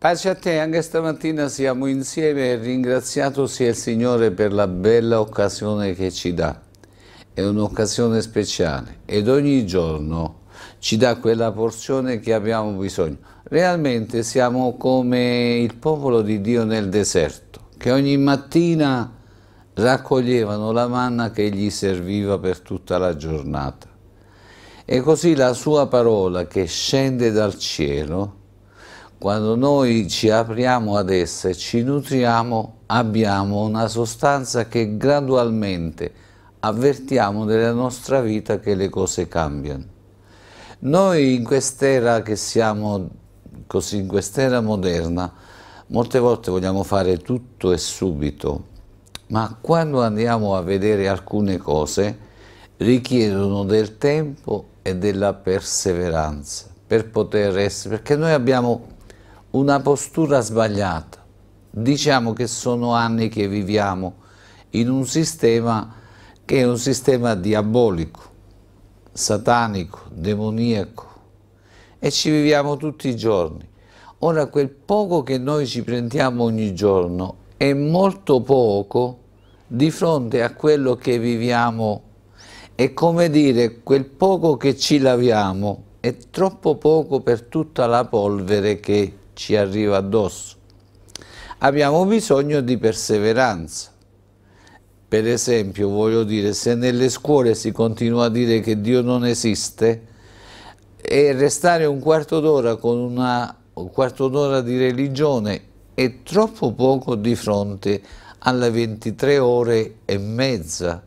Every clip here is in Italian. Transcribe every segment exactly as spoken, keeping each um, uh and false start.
Pace a te, anche stamattina siamo insieme e ringraziato sia il Signore per la bella occasione che ci dà. È un'occasione speciale ed ogni giorno ci dà quella porzione che abbiamo bisogno. Realmente siamo come il popolo di Dio nel deserto, che ogni mattina raccoglievano la manna che gli serviva per tutta la giornata. E così la sua parola che scende dal cielo, quando noi ci apriamo ad essa e ci nutriamo, abbiamo una sostanza che gradualmente avvertiamo nella nostra vita che le cose cambiano. Noi in quest'era che siamo, così in quest'era moderna, molte volte vogliamo fare tutto e subito, ma quando andiamo a vedere alcune cose richiedono del tempo e della perseveranza per poter essere, perché noi abbiamo una postura sbagliata. Diciamo che sono anni che viviamo in un sistema che è un sistema diabolico, satanico, demoniaco, e ci viviamo tutti i giorni. Ora, quel poco che noi ci prendiamo ogni giorno è molto poco di fronte a quello che viviamo. È come dire, quel poco che ci laviamo è troppo poco per tutta la polvere che ci arriva addosso. Abbiamo bisogno di perseveranza. Per esempio, voglio dire, se nelle scuole si continua a dire che Dio non esiste, e restare un quarto d'ora con una, un quarto d'ora di religione è troppo poco di fronte alle ventitré ore e mezza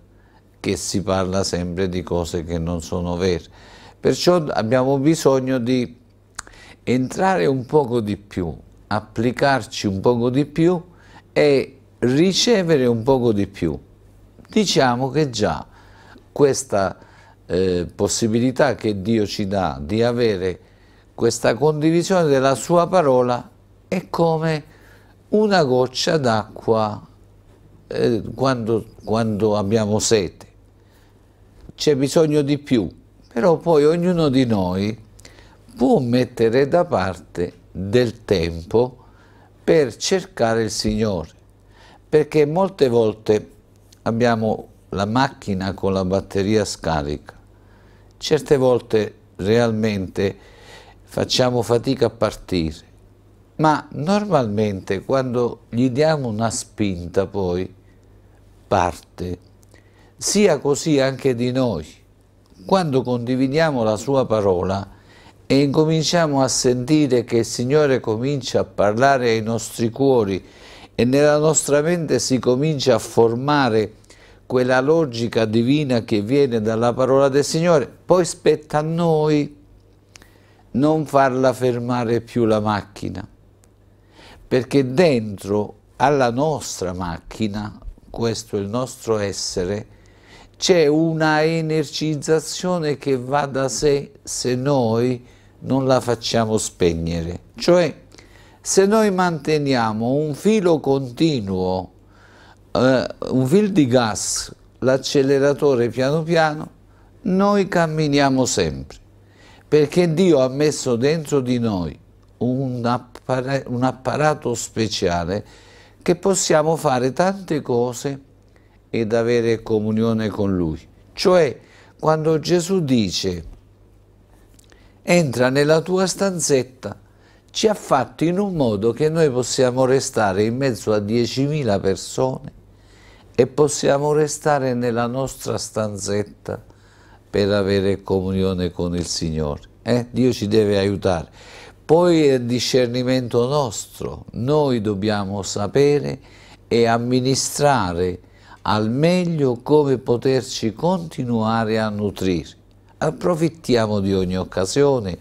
che si parla sempre di cose che non sono vere. Perciò abbiamo bisogno di entrare un poco di più, applicarci un poco di più e ricevere un poco di più. Diciamo che già questa eh, possibilità che Dio ci dà di avere questa condivisione della sua parola è come una goccia d'acqua eh, quando, quando abbiamo sete. C'è bisogno di più, però poi ognuno di noi può mettere da parte del tempo per cercare il Signore, perché molte volte abbiamo la macchina con la batteria scarica, certe volte realmente facciamo fatica a partire, ma normalmente quando gli diamo una spinta poi parte. Sia così anche di noi, quando condividiamo la sua parola e incominciamo a sentire che il Signore comincia a parlare ai nostri cuori e nella nostra mente si comincia a formare quella logica divina che viene dalla parola del Signore, poi spetta a noi non farla fermare più la macchina, perché dentro alla nostra macchina, questo è il nostro essere, c'è una energizzazione che va da sé se noi non la facciamo spegnere. Cioè, se noi manteniamo un filo continuo, eh, un filo di gas, l'acceleratore piano piano, noi camminiamo sempre, perché Dio ha messo dentro di noi un, appara- un apparato speciale che possiamo fare tante cose ed avere comunione con Lui. Cioè, quando Gesù dice entra nella tua stanzetta, ci ha fatto in un modo che noi possiamo restare in mezzo a diecimila persone e possiamo restare nella nostra stanzetta per avere comunione con il Signore. Eh? Dio ci deve aiutare. Poi è discernimento nostro. Noi dobbiamo sapere e amministrare al meglio come poterci continuare a nutrire. Approfittiamo di ogni occasione,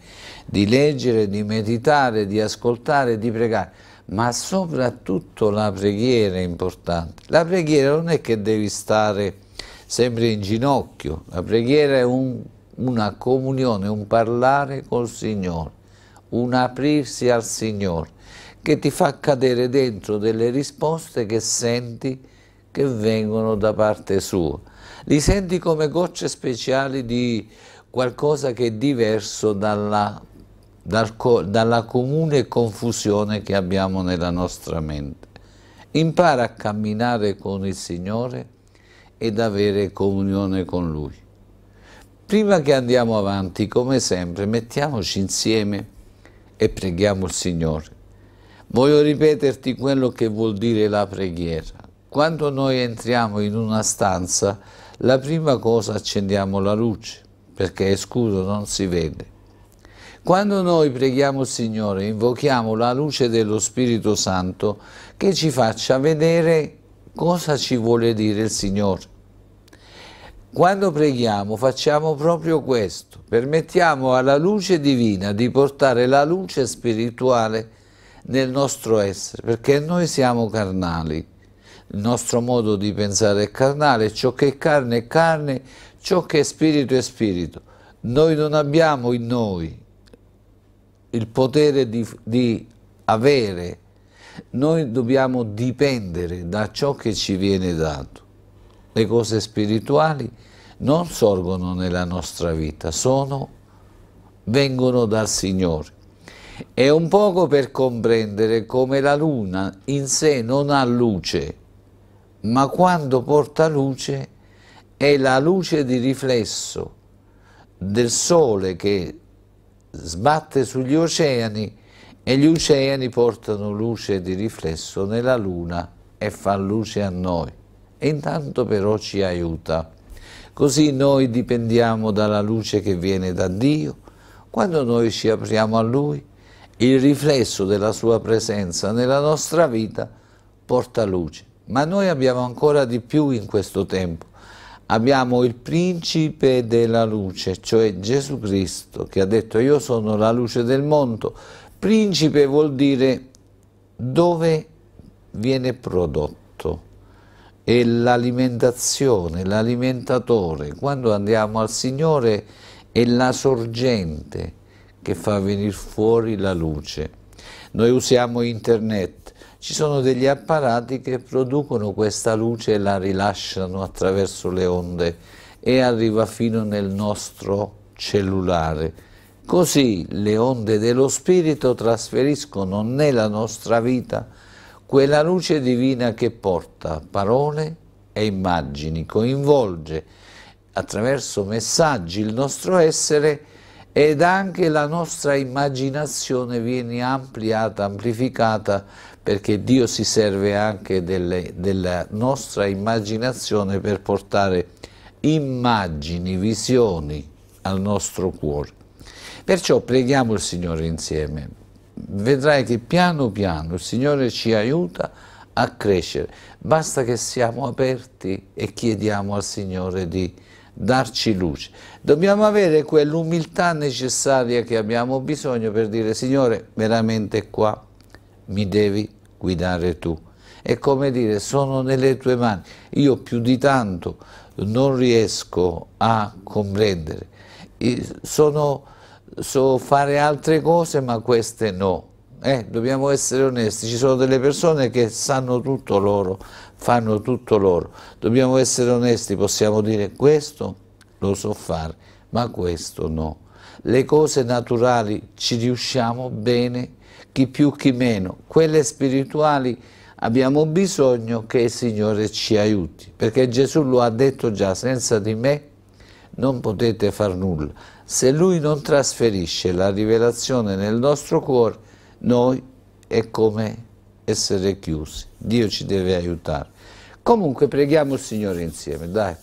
di leggere, di meditare, di ascoltare, di pregare, ma soprattutto la preghiera è importante. La preghiera non è che devi stare sempre in ginocchio, la preghiera è un, una comunione, un parlare col Signore, un aprirsi al Signore, che ti fa cadere dentro delle risposte che senti che vengono da parte sua. Li senti come gocce speciali di qualcosa che è diverso dalla dal co- dalla comune confusione che abbiamo nella nostra mente. Impara a camminare con il Signore ed avere comunione con Lui. Prima che andiamo avanti, come sempre, mettiamoci insieme e preghiamo il Signore. Voglio ripeterti quello che vuol dire la preghiera. Quando noi entriamo in una stanza, la prima cosa accendiamo la luce, perché è scuro, non si vede. Quando noi preghiamo il Signore, invochiamo la luce dello Spirito Santo che ci faccia vedere cosa ci vuole dire il Signore. Quando preghiamo facciamo proprio questo, permettiamo alla luce divina di portare la luce spirituale nel nostro essere, perché noi siamo carnali, il nostro modo di pensare è carnale, ciò che è carne è carne, ciò che è spirito è spirito. Noi non abbiamo in noi il potere di, di avere, noi dobbiamo dipendere da ciò che ci viene dato. Le cose spirituali non sorgono nella nostra vita, sono, vengono dal Signore. È un poco per comprendere come la luna in sé non ha luce, ma quando porta luce è la luce di riflesso del sole che sbatte sugli oceani e gli oceani portano luce di riflesso nella luna e fa luce a noi. E intanto però ci aiuta. Così noi dipendiamo dalla luce che viene da Dio. Quando noi ci apriamo a Lui, il riflesso della sua presenza nella nostra vita porta luce. Ma noi abbiamo ancora di più in questo tempo. Abbiamo il principe della luce, cioè Gesù Cristo, che ha detto io sono la luce del mondo. Principe vuol dire dove viene prodotto. E l'alimentazione, l'alimentatore, quando andiamo al Signore è la sorgente che fa venire fuori la luce. Noi usiamo internet, ci sono degli apparati che producono questa luce e la rilasciano attraverso le onde e arriva fino nel nostro cellulare. Così le onde dello Spirito trasferiscono nella nostra vita quella luce divina che porta parole e immagini, coinvolge attraverso messaggi il nostro essere ed anche la nostra immaginazione viene ampliata, amplificata, perché Dio si serve anche delle, della nostra immaginazione per portare immagini, visioni al nostro cuore. Perciò preghiamo il Signore insieme. Vedrai che piano piano il Signore ci aiuta a crescere. Basta che siamo aperti e chiediamo al Signore di darci luce. Dobbiamo avere quell'umiltà necessaria che abbiamo bisogno per dire Signore, veramente qua mi devi guidare tu. È come dire sono nelle tue mani, io più di tanto non riesco a comprendere, sono, so fare altre cose ma queste no. Eh, dobbiamo essere onesti, ci sono delle persone che sanno tutto loro, fanno tutto loro. Dobbiamo essere onesti, possiamo dire questo lo so fare, ma questo no. Le cose naturali ci riusciamo bene, chi più chi meno. Quelle spirituali abbiamo bisogno che il Signore ci aiuti, perché Gesù lo ha detto già, senza di me non potete far nulla. Se Lui non trasferisce la rivelazione nel nostro cuore, noi è come essere chiusi. Dio ci deve aiutare. Comunque preghiamo il Signore insieme, dai.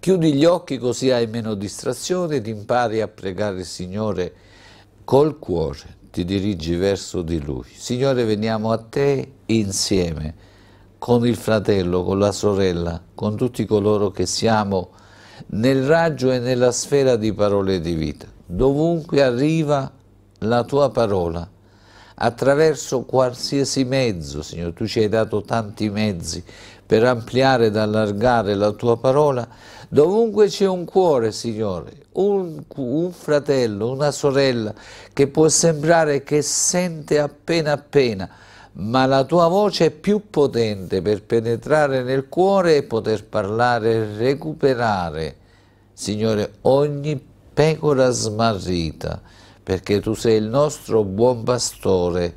Chiudi gli occhi così hai meno distrazione ed impari a pregare il Signore col cuore. Ti dirigi verso di Lui. Signore, veniamo a Te insieme, con il fratello, con la sorella, con tutti coloro che siamo nel raggio e nella sfera di parole di vita. Dovunque arriva la Tua parola, attraverso qualsiasi mezzo, Signore, Tu ci hai dato tanti mezzi per ampliare ed allargare la Tua parola, dovunque c'è un cuore, Signore, un, un fratello, una sorella, che può sembrare che sente appena appena, ma la Tua voce è più potente per penetrare nel cuore e poter parlare e recuperare, Signore, ogni pecora smarrita, perché tu sei il nostro buon pastore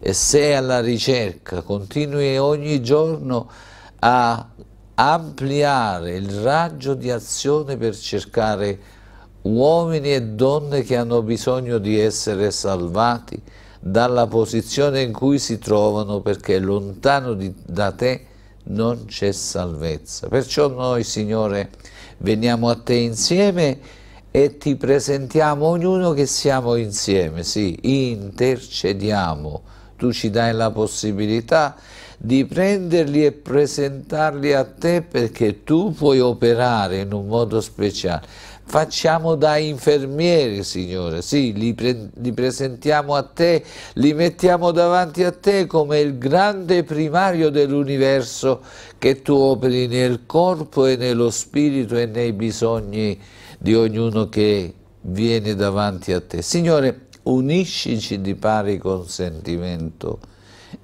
e sei alla ricerca, continui ogni giorno a ampliare il raggio di azione per cercare uomini e donne che hanno bisogno di essere salvati dalla posizione in cui si trovano, perché lontano di, da te non c'è salvezza. Perciò noi, Signore, veniamo a te insieme e ti presentiamo ognuno che siamo insieme, sì, intercediamo. Tu ci dai la possibilità di prenderli e presentarli a te, perché tu puoi operare in un modo speciale. Facciamo da infermieri, Signore, sì, li, pre li presentiamo a te, li mettiamo davanti a te come il grande primario dell'universo, che tu operi nel corpo e nello spirito e nei bisogni di ognuno che viene davanti a te. Signore, uniscici di pari consentimento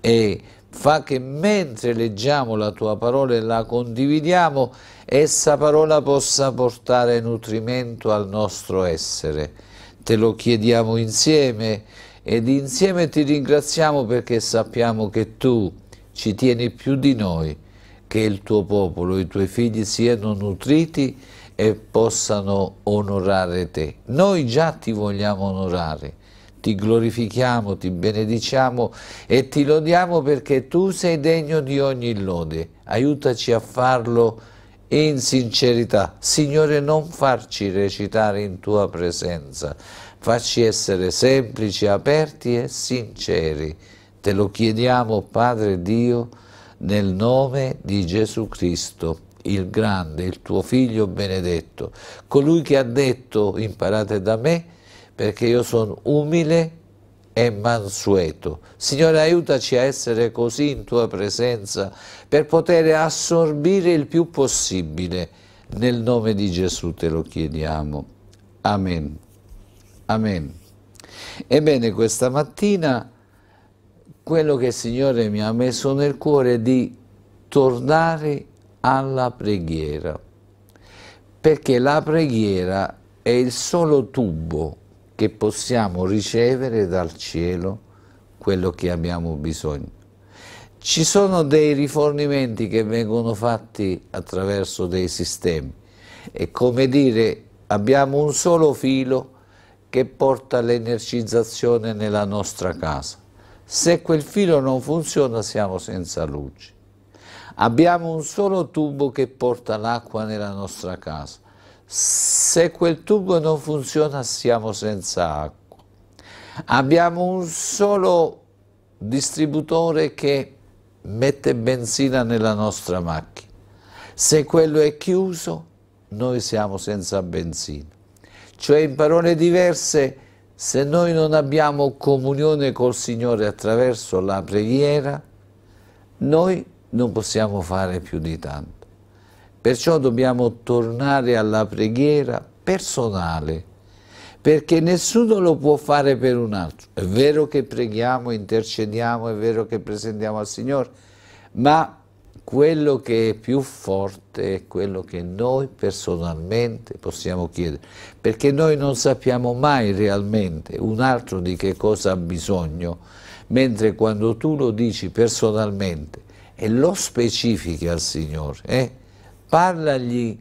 e fa che mentre leggiamo la tua parola e la condividiamo, essa parola possa portare nutrimento al nostro essere. Te lo chiediamo insieme ed insieme ti ringraziamo, perché sappiamo che tu ci tieni più di noi, che il tuo popolo, i tuoi figli siano nutriti e possano onorare te. Noi già ti vogliamo onorare. Ti glorifichiamo, ti benediciamo e ti lodiamo, perché tu sei degno di ogni lode. Aiutaci a farlo in sincerità. Signore, non farci recitare in tua presenza, farci essere semplici, aperti e sinceri. Te lo chiediamo, Padre Dio, nel nome di Gesù Cristo, il grande, il tuo figlio benedetto, colui che ha detto: imparate da me, perché io sono umile e mansueto. Signore, aiutaci a essere così in tua presenza, per poter assorbire il più possibile. Nel nome di Gesù te lo chiediamo. Amen. Amen. Ebbene, questa mattina quello che il Signore mi ha messo nel cuore è di tornare alla preghiera, perché la preghiera è il solo tubo che possiamo ricevere dal cielo quello che abbiamo bisogno. Ci sono dei rifornimenti che vengono fatti attraverso dei sistemi, è come dire abbiamo un solo filo che porta all'energizzazione nella nostra casa. Se quel filo non funziona siamo senza luce. Abbiamo un solo tubo che porta l'acqua nella nostra casa. Se quel tubo non funziona siamo senza acqua. Abbiamo un solo distributore che mette benzina nella nostra macchina. Se quello è chiuso noi siamo senza benzina. Cioè, in parole diverse, se noi non abbiamo comunione col Signore attraverso la preghiera, noi non possiamo fare più di tanto. Perciò dobbiamo tornare alla preghiera personale, perché nessuno lo può fare per un altro. È vero che preghiamo, intercediamo, è vero che presentiamo al Signore, ma quello che è più forte è quello che noi personalmente possiamo chiedere, perché noi non sappiamo mai realmente un altro di che cosa ha bisogno, mentre quando tu lo dici personalmente e lo specifichi al Signore, eh? Parlagli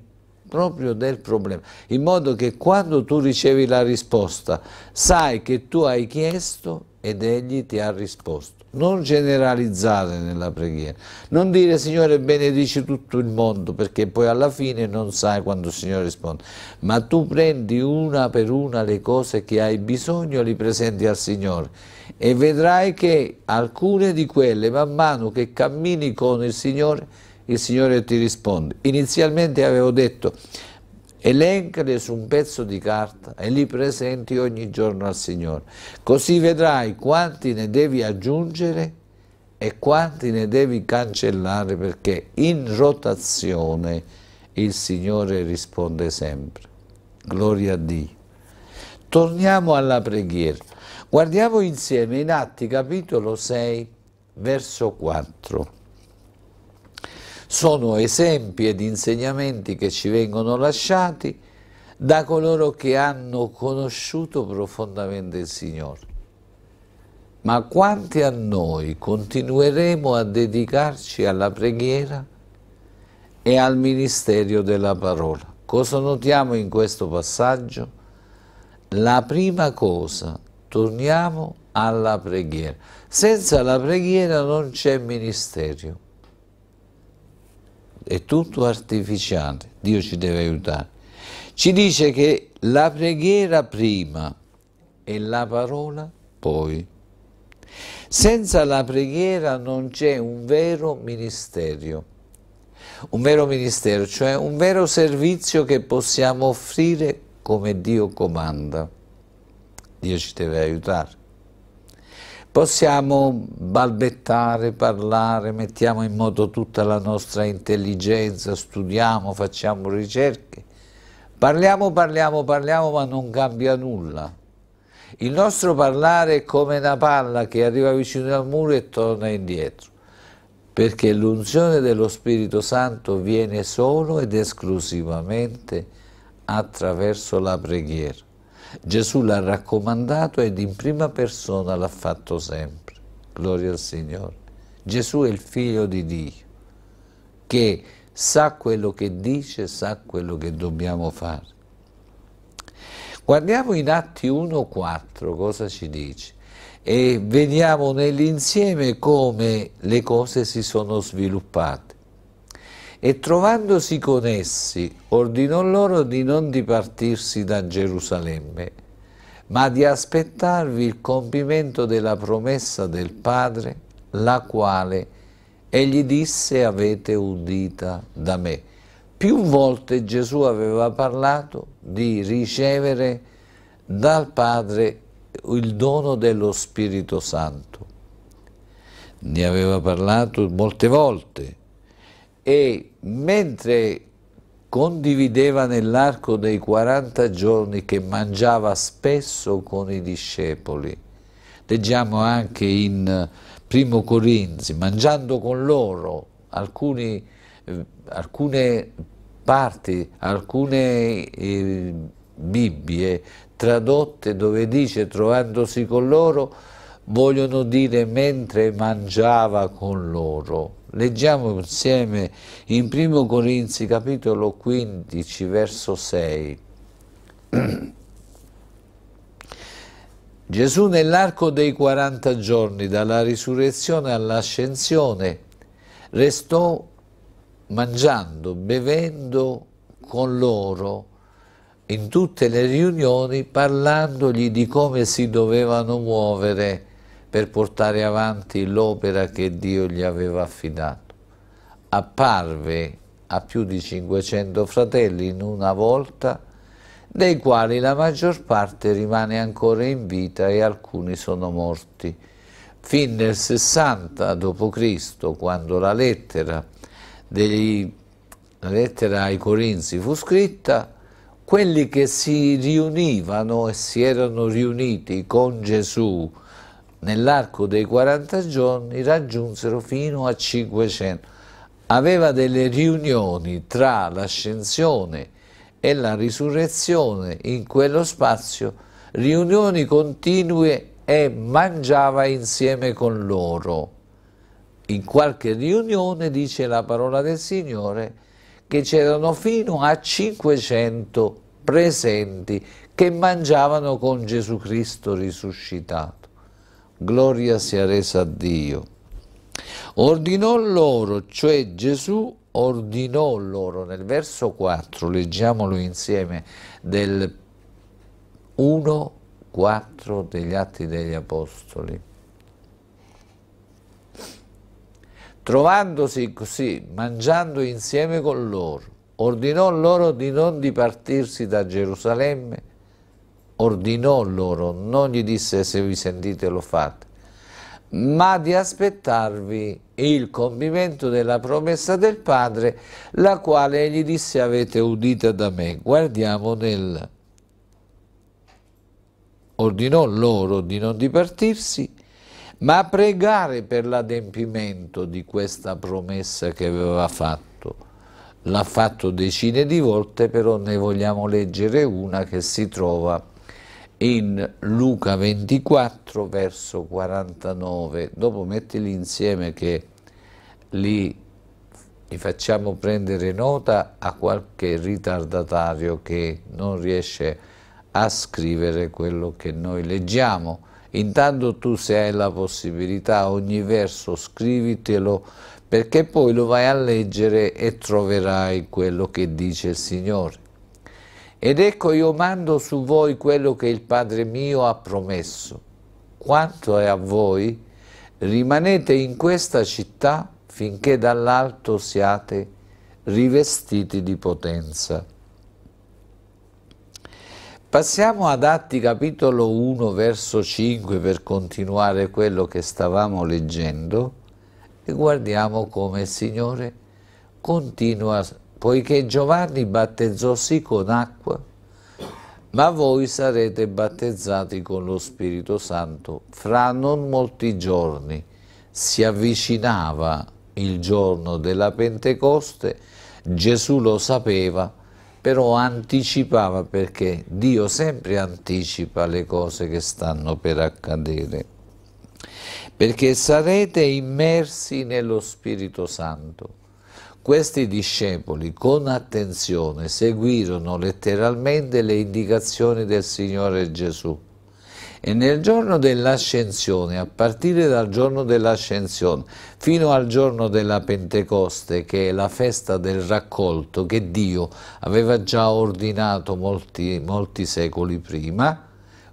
proprio del problema, in modo che quando tu ricevi la risposta sai che tu hai chiesto ed egli ti ha risposto. Non generalizzare nella preghiera, non dire: Signore, benedici tutto il mondo, perché poi alla fine non sai quando il Signore risponde, ma tu prendi una per una le cose che hai bisogno, li presenti al Signore e vedrai che alcune di quelle, man mano che cammini con il Signore, il Signore ti risponde. Inizialmente avevo detto: elencale su un pezzo di carta e li presenti ogni giorno al Signore, così vedrai quanti ne devi aggiungere e quanti ne devi cancellare, perché in rotazione il Signore risponde sempre. Gloria a Dio. Torniamo alla preghiera. Guardiamo insieme in Atti capitolo sei verso quattro. Sono esempi ed insegnamenti che ci vengono lasciati da coloro che hanno conosciuto profondamente il Signore. Ma quanti a noi continueremo a dedicarci alla preghiera e al ministero della parola? Cosa notiamo in questo passaggio? La prima cosa, torniamo alla preghiera. Senza la preghiera non c'è ministero. È tutto artificiale, Dio ci deve aiutare. Ci dice che la preghiera prima e la parola poi. Senza la preghiera non c'è un vero ministero, un vero ministero, cioè un vero servizio che possiamo offrire come Dio comanda. Dio ci deve aiutare. Possiamo balbettare, parlare, mettiamo in moto tutta la nostra intelligenza, studiamo, facciamo ricerche. Parliamo, parliamo, parliamo, ma non cambia nulla. Il nostro parlare è come una palla che arriva vicino al muro e torna indietro, perché l'unzione dello Spirito Santo viene solo ed esclusivamente attraverso la preghiera. Gesù l'ha raccomandato ed in prima persona l'ha fatto sempre. Gloria al Signore. Gesù è il Figlio di Dio, che sa quello che dice, sa quello che dobbiamo fare. Guardiamo in Atti uno quattro cosa ci dice e vediamo nell'insieme come le cose si sono sviluppate. E trovandosi con essi, ordinò loro di non dipartirsi da Gerusalemme, ma di aspettarvi il compimento della promessa del Padre, la quale egli disse: avete udita da me. Più volte Gesù aveva parlato di ricevere dal Padre il dono dello Spirito Santo. Ne aveva parlato molte volte. E mentre condivideva nell'arco dei quaranta giorni che mangiava spesso con i discepoli, leggiamo anche in primo Corinzi, mangiando con loro alcuni, eh, alcune parti, alcune eh, Bibbie tradotte dove dice trovandosi con loro, vogliono dire mentre mangiava con loro. Leggiamo insieme in primo Corinzi capitolo quindici verso sei. Gesù nell'arco dei quaranta giorni dalla risurrezione all'ascensione restò mangiando, bevendo con loro in tutte le riunioni, parlandogli di come si dovevano muovere per portare avanti l'opera che Dio gli aveva affidato. Apparve a più di cinquecento fratelli in una volta, dei quali la maggior parte rimane ancora in vita e alcuni sono morti. Fin nel sessanta dopo Cristo, quando la lettera, dei, la lettera ai Corinzi fu scritta, quelli che si riunivano e si erano riuniti con Gesù nell'arco dei quaranta giorni raggiunsero fino a cinquecento. Aveva delle riunioni tra l'ascensione e la risurrezione in quello spazio, riunioni continue, e mangiava insieme con loro. In qualche riunione, dice la parola del Signore, che c'erano fino a cinquecento presenti che mangiavano con Gesù Cristo risuscitato. Gloria sia resa a Dio. Ordinò loro, cioè Gesù ordinò loro, nel verso quattro, leggiamolo insieme, del uno quattro degli Atti degli Apostoli. Trovandosi così, mangiando insieme con loro, ordinò loro di non dipartirsi da Gerusalemme, ordinò loro, non gli disse se vi sentite lo fate, ma di aspettarvi il compimento della promessa del Padre, la quale egli disse: avete udita da me. Guardiamo nel ordinò loro di non dipartirsi, ma pregare per l'adempimento di questa promessa che aveva fatto. l'ha fatto decine di volte, però ne vogliamo leggere una che si trova in Luca ventiquattro, verso quarantanove. Dopo mettili insieme che li, li facciamo prendere nota a qualche ritardatario che non riesce a scrivere quello che noi leggiamo. Intanto tu, se hai la possibilità, ogni verso scrivitelo, perché poi lo vai a leggere e troverai quello che dice il Signore. Ed ecco, io mando su voi quello che il Padre mio ha promesso. Quanto è a voi, rimanete in questa città finché dall'alto siate rivestiti di potenza. Passiamo ad Atti capitolo uno, verso cinque, per continuare quello che stavamo leggendo. E guardiamo come il Signore continua: poiché Giovanni battezzò sì con acqua, ma voi sarete battezzati con lo Spirito Santo fra non molti giorni. Si avvicinava il giorno della Pentecoste, Gesù lo sapeva, però anticipava, perché Dio sempre anticipa le cose che stanno per accadere. Perché sarete immersi nello Spirito Santo. Questi discepoli con attenzione seguirono letteralmente le indicazioni del Signore Gesù. E nel giorno dell'ascensione, a partire dal giorno dell'ascensione, fino al giorno della Pentecoste, che è la festa del raccolto che Dio aveva già ordinato molti, molti secoli prima,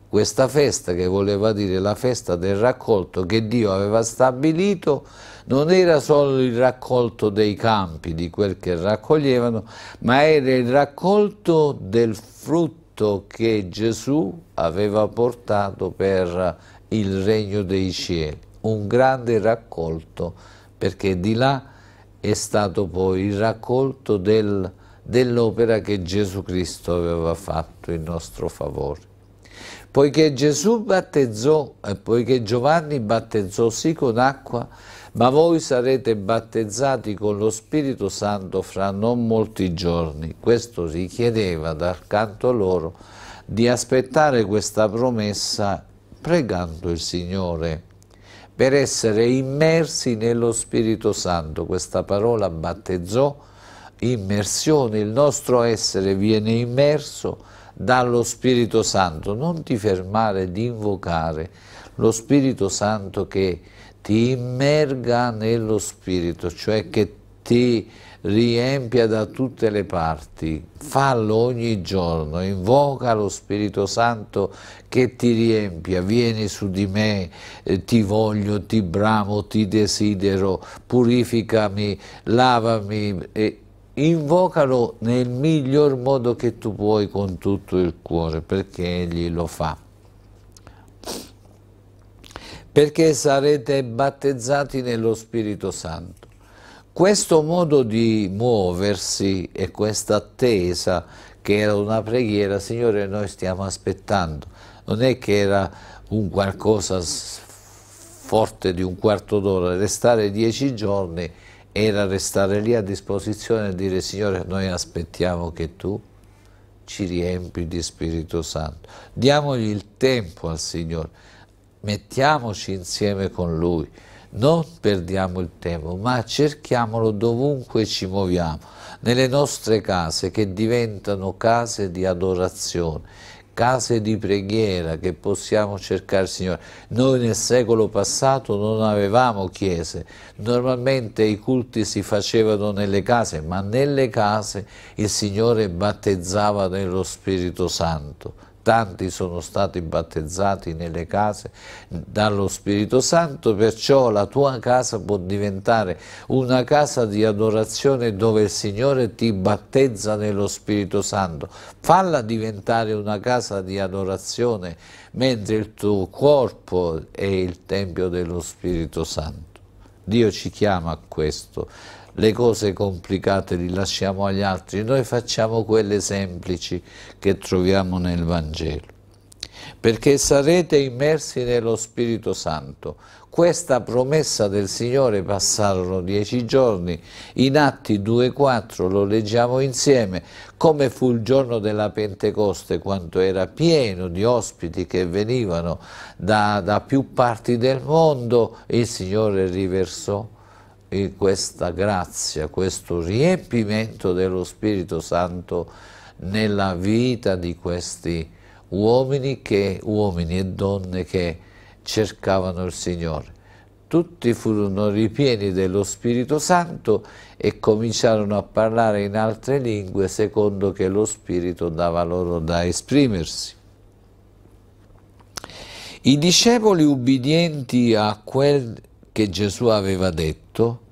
questa festa, che voleva dire la festa del raccolto che Dio aveva stabilito, non era solo il raccolto dei campi, di quel che raccoglievano, ma era il raccolto del frutto che Gesù aveva portato per il regno dei cieli. Un grande raccolto, perché di là è stato poi il raccolto del, dell'opera che Gesù Cristo aveva fatto in nostro favore. Poiché Gesù battezzò, e poiché Giovanni battezzò sì con acqua, ma voi sarete battezzati con lo Spirito Santo fra non molti giorni. Questo richiedeva dal canto loro di aspettare questa promessa pregando il Signore per essere immersi nello Spirito Santo. Questa parola battezzò, immersione, il nostro essere viene immerso dallo Spirito Santo. Non ti fermare di invocare lo Spirito Santo che ti immerga nello Spirito, cioè che ti riempia da tutte le parti. Fallo ogni giorno, invoca lo Spirito Santo che ti riempia. Vieni su di me, eh, ti voglio, ti bramo, ti desidero, purificami, lavami. Eh, Invocalo nel miglior modo che tu puoi, con tutto il cuore, perché Egli lo fa. Perché sarete battezzati nello Spirito Santo. Questo modo di muoversi e questa attesa, che era una preghiera: Signore, noi stiamo aspettando. Non è che era un qualcosa forte di un quarto d'ora, restare dieci giorni era restare lì a disposizione e dire: Signore, noi aspettiamo che tu ci riempi di Spirito Santo. Diamogli il tempo al Signore, mettiamoci insieme con Lui, non perdiamo il tempo, ma cerchiamolo dovunque ci muoviamo, nelle nostre case, che diventano case di adorazione, case di preghiera, che possiamo cercare il Signore. Noi nel secolo passato non avevamo chiese, normalmente i culti si facevano nelle case, ma nelle case il Signore battezzava nello Spirito Santo. Tanti sono stati battezzati nelle case dallo Spirito Santo, perciò la tua casa può diventare una casa di adorazione dove il Signore ti battezza nello Spirito Santo. Falla diventare una casa di adorazione, mentre il tuo corpo è il Tempio dello Spirito Santo. Dio ci chiama a questo. Le cose complicate le lasciamo agli altri, noi facciamo quelle semplici che troviamo nel Vangelo. perché sarete immersi nello Spirito Santo. Questa promessa del Signore passarono dieci giorni, in Atti due quattro lo leggiamo insieme, come fu il giorno della Pentecoste, quanto era pieno di ospiti che venivano da, da più parti del mondo, il Signore riversò questa grazia, questo riempimento dello Spirito Santo nella vita di questi uomini, che, uomini e donne che cercavano il Signore. Tutti furono ripieni dello Spirito Santo e cominciarono a parlare in altre lingue secondo che lo Spirito dava loro da esprimersi. I discepoli ubbidienti a quel che Gesù aveva detto,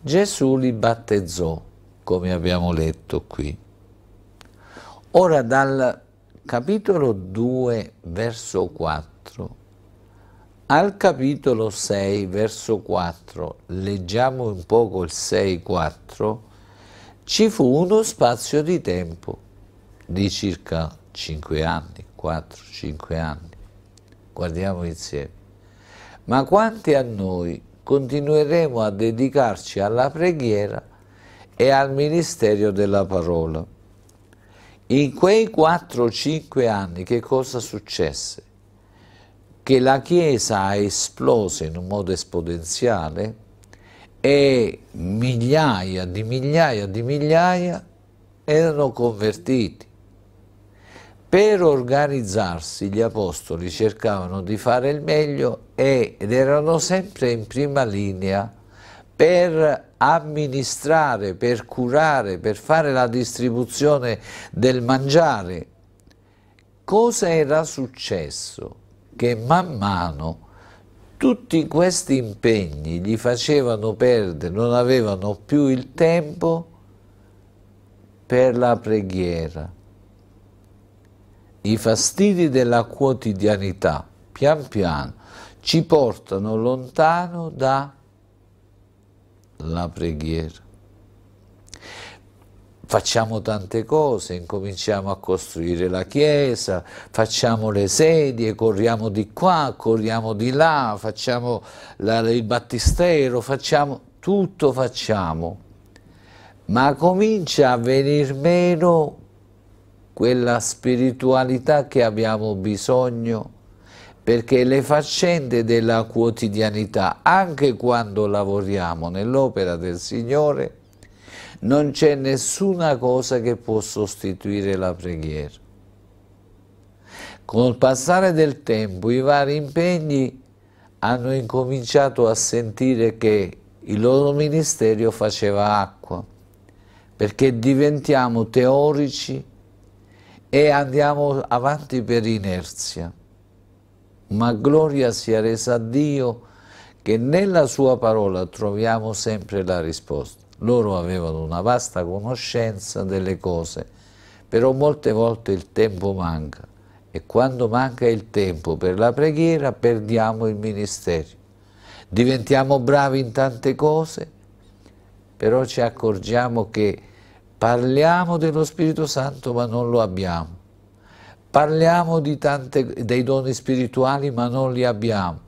Gesù li battezzò, come abbiamo letto qui. Ora dal capitolo due verso quattro al capitolo sei verso quattro, leggiamo un poco il sei quattro, ci fu uno spazio di tempo di circa cinque anni, quattro cinque anni. Guardiamo insieme. Ma quanti a noi continueremo a dedicarci alla preghiera e al ministerio della parola? In quei quattro cinque anni che cosa successe? Che la Chiesa esplose in un modo esponenziale e migliaia di migliaia di migliaia erano convertiti. Per organizzarsi gli apostoli cercavano di fare il meglio ed erano sempre in prima linea per amministrare, per curare, per fare la distribuzione del mangiare. Cosa era successo? Che man mano tutti questi impegni gli facevano perdere, non avevano più il tempo per la preghiera. I fastidi della quotidianità, pian piano, ci portano lontano dalla preghiera. Facciamo tante cose, incominciamo a costruire la chiesa, facciamo le sedie, corriamo di qua, corriamo di là, facciamo la, il battistero, facciamo tutto facciamo, ma comincia a venir meno quella spiritualità che abbiamo bisogno, perché le faccende della quotidianità, anche quando lavoriamo nell'opera del Signore, non c'è nessuna cosa che può sostituire la preghiera. Col passare del tempo i vari impegni hanno incominciato a sentire che il loro ministero faceva acqua, perché diventiamo teorici e andiamo avanti per inerzia. Ma gloria sia resa a Dio che nella sua parola troviamo sempre la risposta. Loro avevano una vasta conoscenza delle cose, però molte volte il tempo manca e quando manca il tempo per la preghiera perdiamo il ministero. Diventiamo bravi in tante cose, però ci accorgiamo che parliamo dello Spirito Santo ma non lo abbiamo. Parliamo di tante, dei doni spirituali ma non li abbiamo.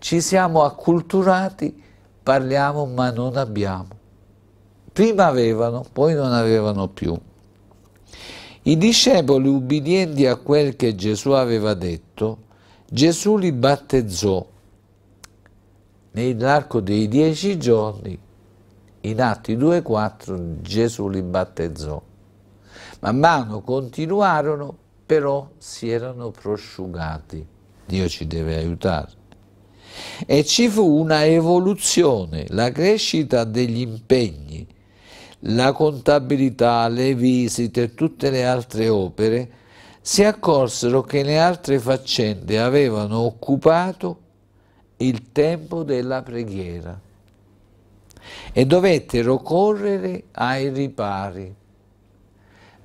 Ci siamo acculturati, parliamo ma non abbiamo. Prima avevano, poi non avevano più. I discepoli ubbidienti a quel che Gesù aveva detto, Gesù li battezzò nell'arco dei dieci giorni, in Atti due quattro Gesù li battezzò. Man mano continuarono, però si erano prosciugati. Dio ci deve aiutare. E ci fu una evoluzione, la crescita degli impegni, la contabilità, le visite e tutte le altre opere. Si accorsero che le altre faccende avevano occupato il tempo della preghiera e dovettero correre ai ripari,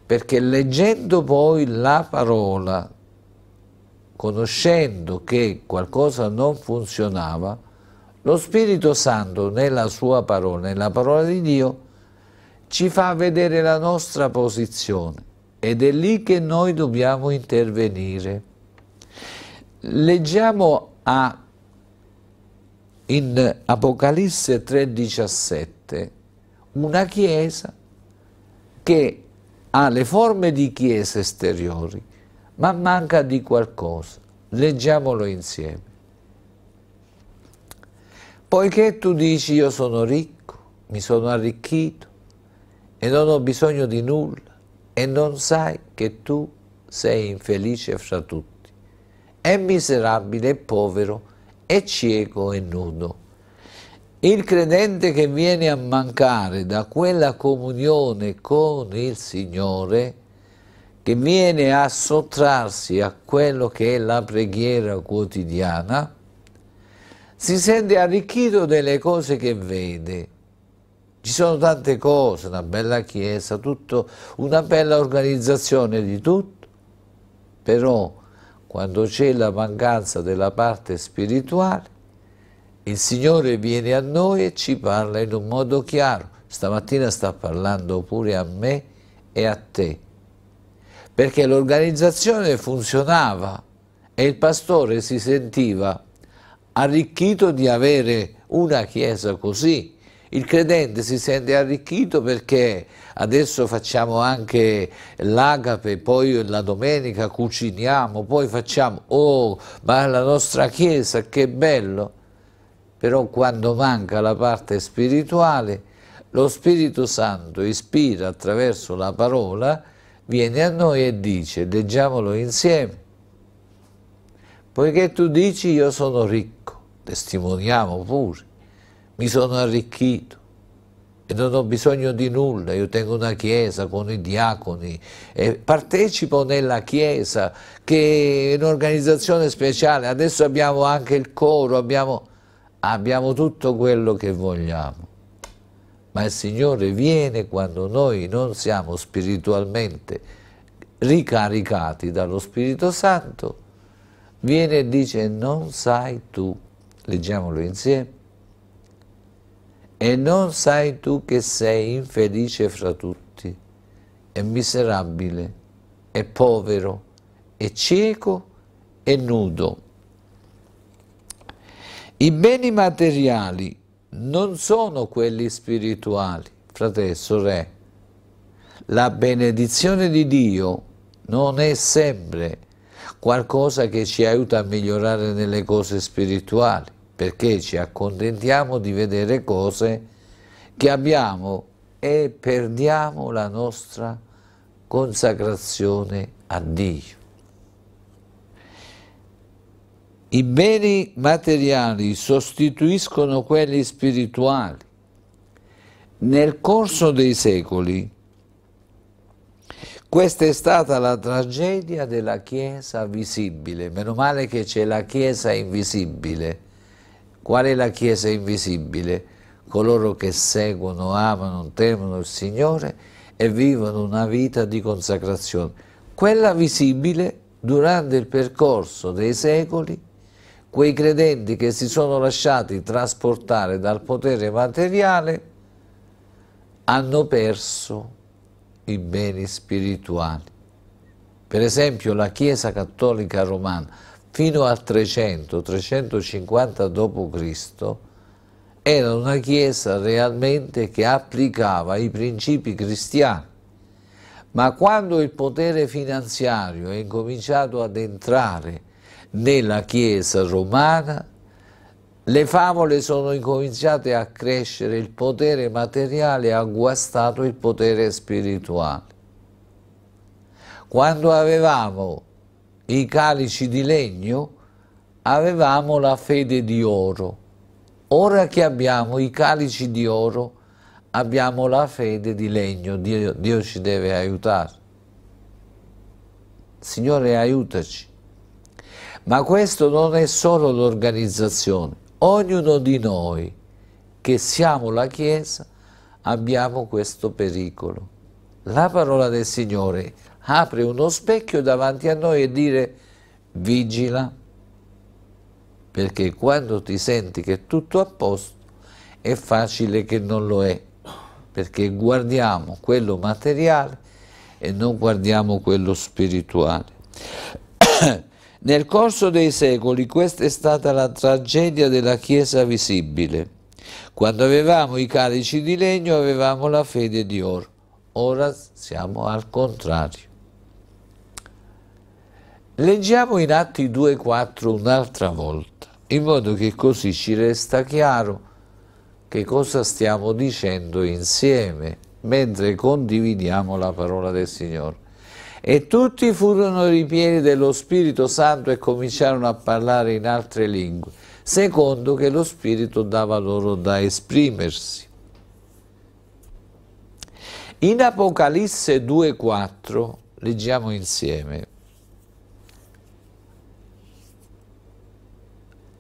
perché leggendo poi la parola, conoscendo che qualcosa non funzionava, lo Spirito Santo nella sua parola, nella parola di Dio, ci fa vedere la nostra posizione ed è lì che noi dobbiamo intervenire. Leggiamo a, in Apocalisse tre diciassette una chiesa che ha le forme di chiese esteriori, ma manca di qualcosa. Leggiamolo insieme. Poiché tu dici io sono ricco, mi sono arricchito e non ho bisogno di nulla, e non sai che tu sei infelice fra tutti, è miserabile e povero, è cieco e nudo. Il credente che viene a mancare da quella comunione con il Signore, che viene a sottrarsi a quello che è la preghiera quotidiana, si sente arricchito delle cose che vede. Ci sono tante cose, una bella chiesa, tutto, una bella organizzazione di tutto, però quando c'è la mancanza della parte spirituale, il Signore viene a noi e ci parla in un modo chiaro. Stamattina sta parlando pure a me e a te, perché l'organizzazione funzionava e il pastore si sentiva arricchito di avere una chiesa così. Il credente si sente arricchito perché adesso facciamo anche l'agape, poi la domenica cuciniamo, poi facciamo, oh, ma la nostra chiesa che bello! Però quando manca la parte spirituale, lo Spirito Santo ispira attraverso la parola, viene a noi e dice, leggiamolo insieme, poiché tu dici io sono ricco, testimoniamo pure, mi sono arricchito e non ho bisogno di nulla, io tengo una chiesa con i diaconi e partecipo nella chiesa che è un'organizzazione speciale, adesso abbiamo anche il coro, abbiamo, abbiamo tutto quello che vogliamo, ma il Signore viene quando noi non siamo spiritualmente ricaricati dallo Spirito Santo, viene e dice non sai tu, leggiamolo insieme, e non sai tu che sei infelice fra tutti, e miserabile, e povero, e cieco, e nudo. I beni materiali non sono quelli spirituali, fratelli e sorelle. La benedizione di Dio non è sempre qualcosa che ci aiuta a migliorare nelle cose spirituali, perché ci accontentiamo di vedere cose che abbiamo e perdiamo la nostra consacrazione a Dio. I beni materiali sostituiscono quelli spirituali. Nel corso dei secoli, questa è stata la tragedia della Chiesa visibile. Meno male che c'è la Chiesa invisibile. Qual è la Chiesa invisibile? Coloro che seguono, amano, temono il Signore e vivono una vita di consacrazione. Quella visibile, durante il percorso dei secoli, quei credenti che si sono lasciati trasportare dal potere materiale hanno perso i beni spirituali. Per esempio la Chiesa Cattolica Romana, fino al trecento trecentocinquanta dopo Cristo era una chiesa realmente che applicava i principi cristiani, ma quando il potere finanziario è incominciato ad entrare nella chiesa romana, le favole sono incominciate a crescere, il potere materiale ha guastato il potere spirituale. Quando avevamo i calici di legno avevamo la fede di oro, ora che abbiamo i calici di oro abbiamo la fede di legno. Dio, Dio ci deve aiutare, Signore aiutaci. Ma questo non è solo l'organizzazione, ognuno di noi che siamo la Chiesa abbiamo questo pericolo. La parola del Signore apre uno specchio davanti a noi e dire vigila, perché quando ti senti che è tutto a posto è facile che non lo è, perché guardiamo quello materiale e non guardiamo quello spirituale. Nel corso dei secoli questa è stata la tragedia della Chiesa visibile. Quando avevamo i calici di legno avevamo la fede di oro. Ora siamo al contrario. Leggiamo in Atti due quattro un'altra volta, in modo che così ci resta chiaro che cosa stiamo dicendo insieme mentre condividiamo la parola del Signore. E tutti furono ripieni dello Spirito Santo e cominciarono a parlare in altre lingue, secondo che lo Spirito dava loro da esprimersi. In Apocalisse due quattro leggiamo insieme.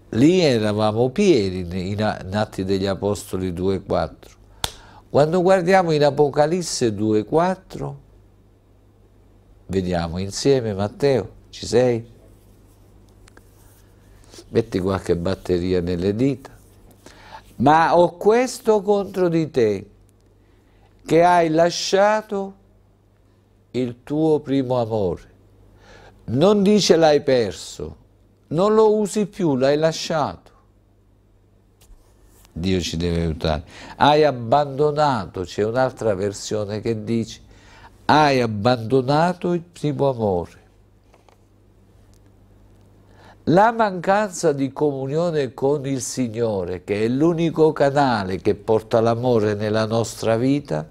Lì eravamo pieni in Atti degli Apostoli due quattro. Quando guardiamo in Apocalisse due quattro, vediamo insieme. Matteo, ci sei? Metti qualche batteria nelle dita. Ma ho questo contro di te, che hai lasciato il tuo primo amore. Non dice l'hai perso, non lo usi più, l'hai lasciato. Dio ci deve aiutare. Hai abbandonato, c'è un'altra versione che dice, hai abbandonato il primo amore. La mancanza di comunione con il Signore, che è l'unico canale che porta l'amore nella nostra vita,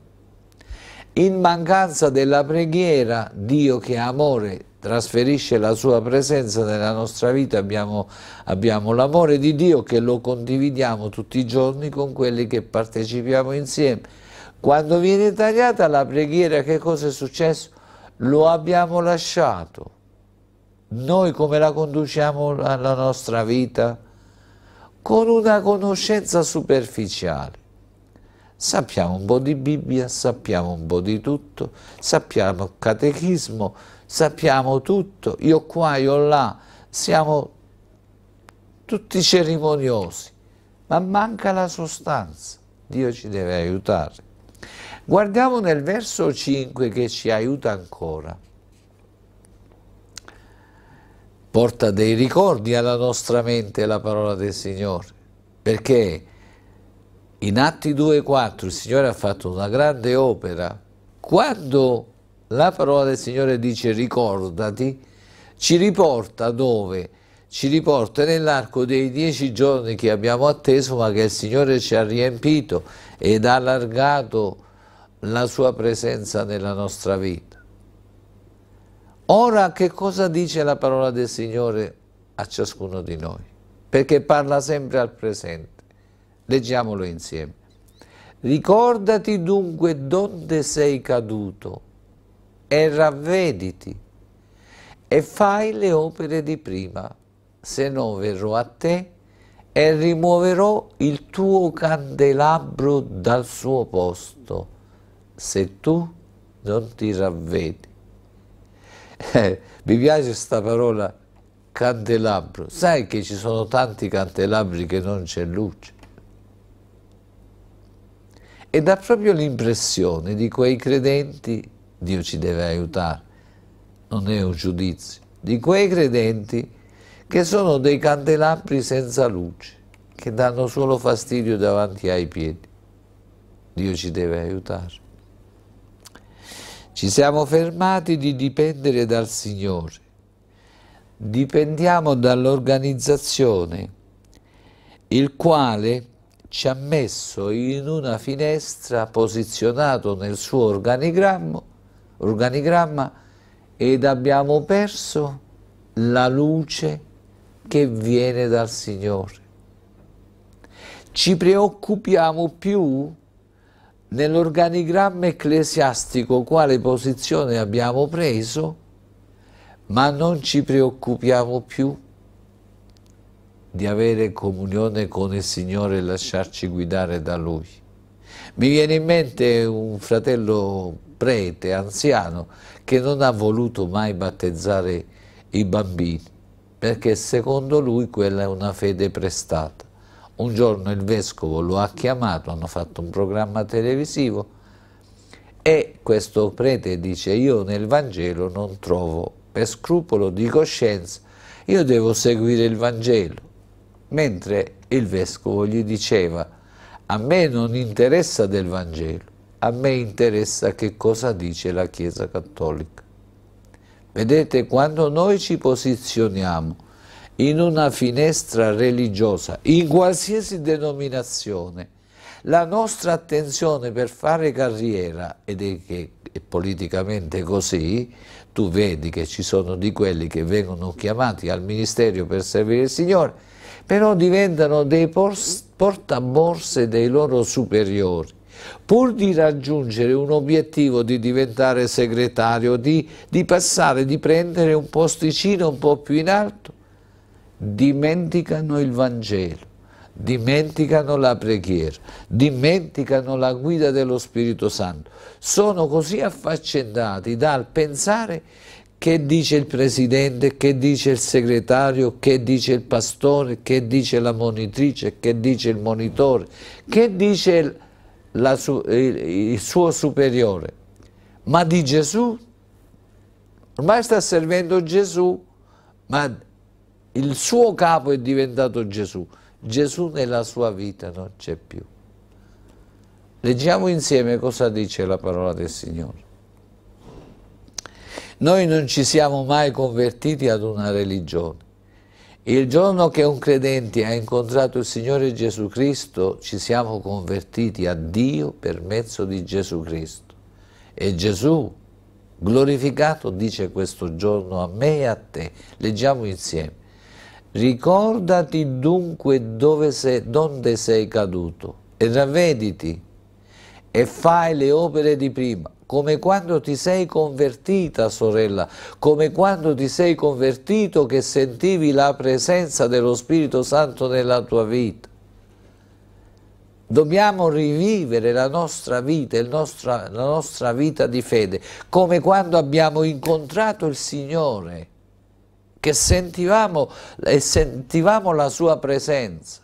in mancanza della preghiera, Dio che è amore, trasferisce la sua presenza nella nostra vita, abbiamo, abbiamo l'amore di Dio che lo condividiamo tutti i giorni con quelli che partecipiamo insieme. Quando viene tagliata la preghiera, che cosa è successo? Lo abbiamo lasciato. Noi come la conduciamo alla nostra vita? Con una conoscenza superficiale. Sappiamo un po' di Bibbia, sappiamo un po' di tutto, sappiamo catechismo, sappiamo tutto, io qua, io là, siamo tutti cerimoniosi, ma manca la sostanza. Dio ci deve aiutare. Guardiamo nel verso cinque che ci aiuta ancora. Porta dei ricordi alla nostra mente la parola del Signore, perché in Atti due quattro il Signore ha fatto una grande opera. Quando la parola del Signore dice ricordati, ci riporta dove? Ci riporta nell'arco dei dieci giorni che abbiamo atteso, ma che il Signore ci ha riempito ed ha allargato la sua presenza nella nostra vita. Ora che cosa dice la parola del Signore a ciascuno di noi? Perché parla sempre al presente. Leggiamolo insieme. Ricordati dunque dove sei caduto e ravvediti e fai le opere di prima, se no verrò a te e rimuoverò il tuo candelabro dal suo posto, se tu non ti ravvedi. Eh, mi piace questa parola candelabro. Sai che ci sono tanti candelabri che non c'è luce, e dà proprio l'impressione di quei credenti. Dio ci deve aiutare, non è un giudizio, di quei credenti che sono dei candelabri senza luce, che danno solo fastidio davanti ai piedi. Dio ci deve aiutare. Ci siamo fermati di dipendere dal Signore, dipendiamo dall'organizzazione, il quale ci ha messo in una finestra, posizionato nel suo organigramma, organigramma ed abbiamo perso la luce che viene dal Signore. Ci preoccupiamo più nell'organigramma ecclesiastico quale posizione abbiamo preso, ma non ci preoccupiamo più di avere comunione con il Signore e lasciarci guidare da Lui. Mi viene in mente un fratello prete, anziano, che non ha voluto mai battezzare i bambini, perché secondo lui quella è una fede prestata. Un giorno il vescovo lo ha chiamato, hanno fatto un programma televisivo e questo prete dice: io nel Vangelo non trovo per scrupolo di coscienza io devo seguire il Vangelo, mentre il vescovo gli diceva: a me non interessa del Vangelo, a me interessa che cosa dice la Chiesa Cattolica. Vedete, quando noi ci posizioniamo in una finestra religiosa, in qualsiasi denominazione, la nostra attenzione per fare carriera, ed è che è politicamente così, tu vedi che ci sono di quelli che vengono chiamati al ministero per servire il Signore, però diventano dei portaborse dei loro superiori, pur di raggiungere un obiettivo di diventare segretario, di, di passare, di prendere un posticino un po' più in alto, dimenticano il Vangelo, dimenticano la preghiera, dimenticano la guida dello Spirito Santo. Sono così affaccendati dal pensare che dice il presidente, che dice il segretario, che dice il pastore, che dice la monitrice, che dice il monitore, che dice la su, il, il suo superiore. Ma di Gesù? Ormai sta servendo Gesù, ma il suo capo è diventato Gesù. Gesù nella sua vita non c'è più. Leggiamo insieme cosa dice la parola del Signore. Noi non ci siamo mai convertiti ad una religione. Il giorno che un credente ha incontrato il Signore Gesù Cristo, ci siamo convertiti a Dio per mezzo di Gesù Cristo. E Gesù, glorificato, dice questo giorno a me e a te. Leggiamo insieme. Ricordati dunque dove sei, donde sei caduto, e ravvediti e fai le opere di prima, come quando ti sei convertita, sorella, come quando ti sei convertito, che sentivi la presenza dello Spirito Santo nella tua vita. Dobbiamo rivivere la nostra vita, il nostro, la nostra vita di fede, come quando abbiamo incontrato il Signore, che sentivamo, e sentivamo la sua presenza.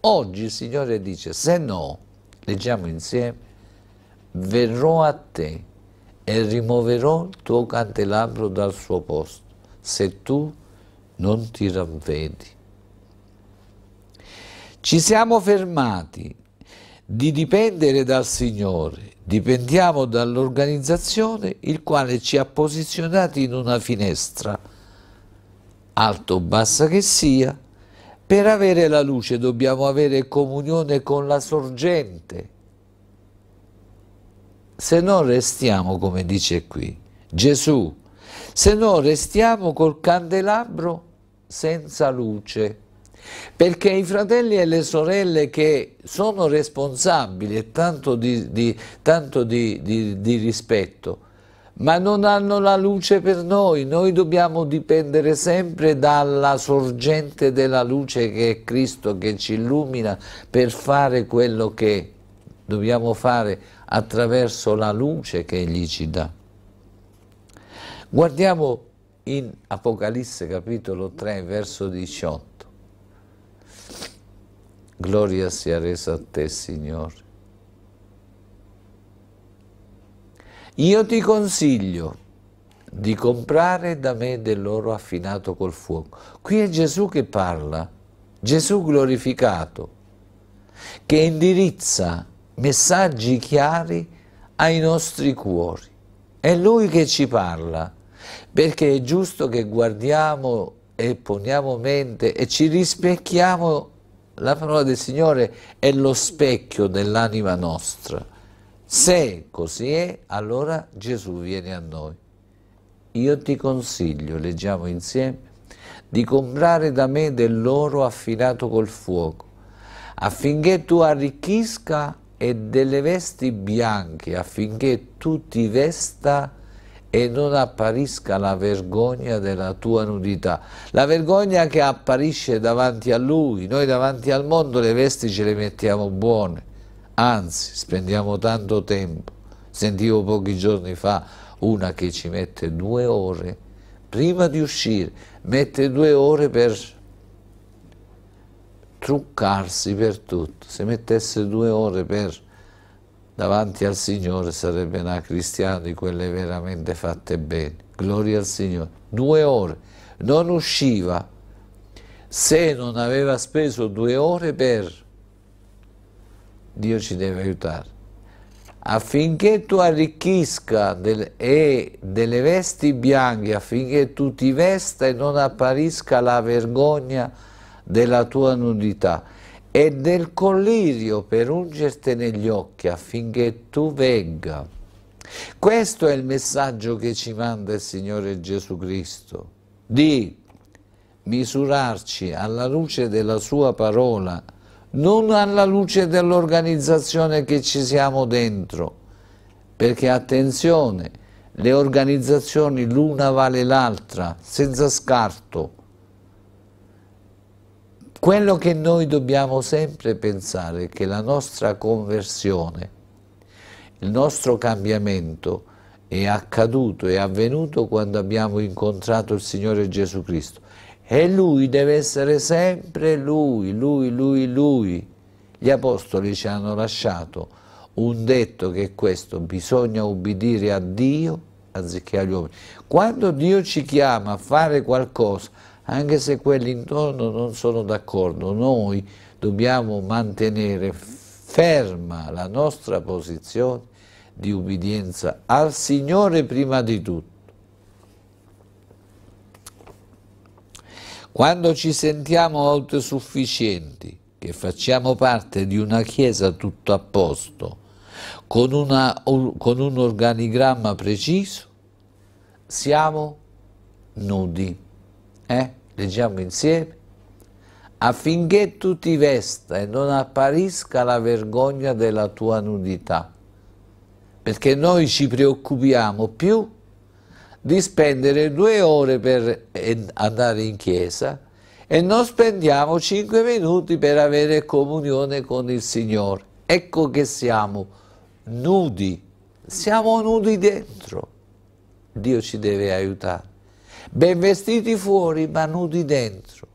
Oggi il Signore dice: se no, leggiamo insieme, verrò a te e rimuoverò il tuo candelabro dal suo posto, se tu non ti ravvedi. Ci siamo fermati di dipendere dal Signore, dipendiamo dall'organizzazione, il quale ci ha posizionati in una finestra, alto o bassa che sia. Per avere la luce dobbiamo avere comunione con la sorgente, se non restiamo, come dice qui Gesù, se non restiamo col candelabro senza luce, perché i fratelli e le sorelle che sono responsabili e tanto di, di, tanto di, di, di rispetto, ma non hanno la luce per noi. Noi dobbiamo dipendere sempre dalla sorgente della luce, che è Cristo, che ci illumina per fare quello che dobbiamo fare attraverso la luce che Egli ci dà. Guardiamo in Apocalisse capitolo tre, verso diciotto. Gloria sia resa a te, Signore. Io ti consiglio di comprare da me dell'oro affinato col fuoco. Qui è Gesù che parla, Gesù glorificato, che indirizza messaggi chiari ai nostri cuori. È Lui che ci parla, perché è giusto che guardiamo e poniamo mente e ci rispecchiamo. La parola del Signore è lo specchio dell'anima nostra. Se così è, allora Gesù viene a noi. Io ti consiglio, leggiamo insieme, di comprare da me dell'oro affinato col fuoco, affinché tu arricchisca, e delle vesti bianche, affinché tu ti vesta e non apparisca la vergogna della tua nudità. La vergogna che apparisce davanti a Lui. Noi davanti al mondo le vesti ce le mettiamo buone. Anzi, spendiamo tanto tempo. Sentivo pochi giorni fa una che ci mette due ore, prima di uscire, mette due ore per truccarsi, per tutto. Se mettesse due ore per davanti al Signore sarebbe una cristiana di quelle veramente fatte bene. Gloria al Signore. Due ore. Non usciva, se non aveva speso due ore per... Dio ci deve aiutare. Affinché tu arricchisca del, e delle vesti bianche, affinché tu ti vesta e non apparisca la vergogna della tua nudità, e del collirio per ungerti negli occhi, affinché tu vegga. Questo è il messaggio che ci manda il Signore Gesù Cristo, di misurarci alla luce della sua parola, non alla luce dell'organizzazione che ci siamo dentro, perché attenzione, le organizzazioni l'una vale l'altra, senza scarto. Quello che noi dobbiamo sempre pensare è che la nostra conversione, il nostro cambiamento è accaduto, è avvenuto quando abbiamo incontrato il Signore Gesù Cristo. E Lui deve essere sempre Lui, Lui, Lui, Lui. Gli Apostoli ci hanno lasciato un detto che è questo: bisogna ubbidire a Dio anziché agli uomini. Quando Dio ci chiama a fare qualcosa, anche se quelli intorno non sono d'accordo, noi dobbiamo mantenere ferma la nostra posizione di ubbidienza al Signore prima di tutto. Quando ci sentiamo autosufficienti, che facciamo parte di una chiesa tutto a posto, con, una, con un organigramma preciso, siamo nudi. Eh? Leggiamo insieme. Affinché tu ti vesta e non apparisca la vergogna della tua nudità. Perché noi ci preoccupiamo più di spendere due ore per andare in chiesa e non spendiamo cinque minuti per avere comunione con il Signore. Ecco che siamo nudi, siamo nudi dentro. Dio ci deve aiutare. Ben vestiti fuori ma nudi dentro.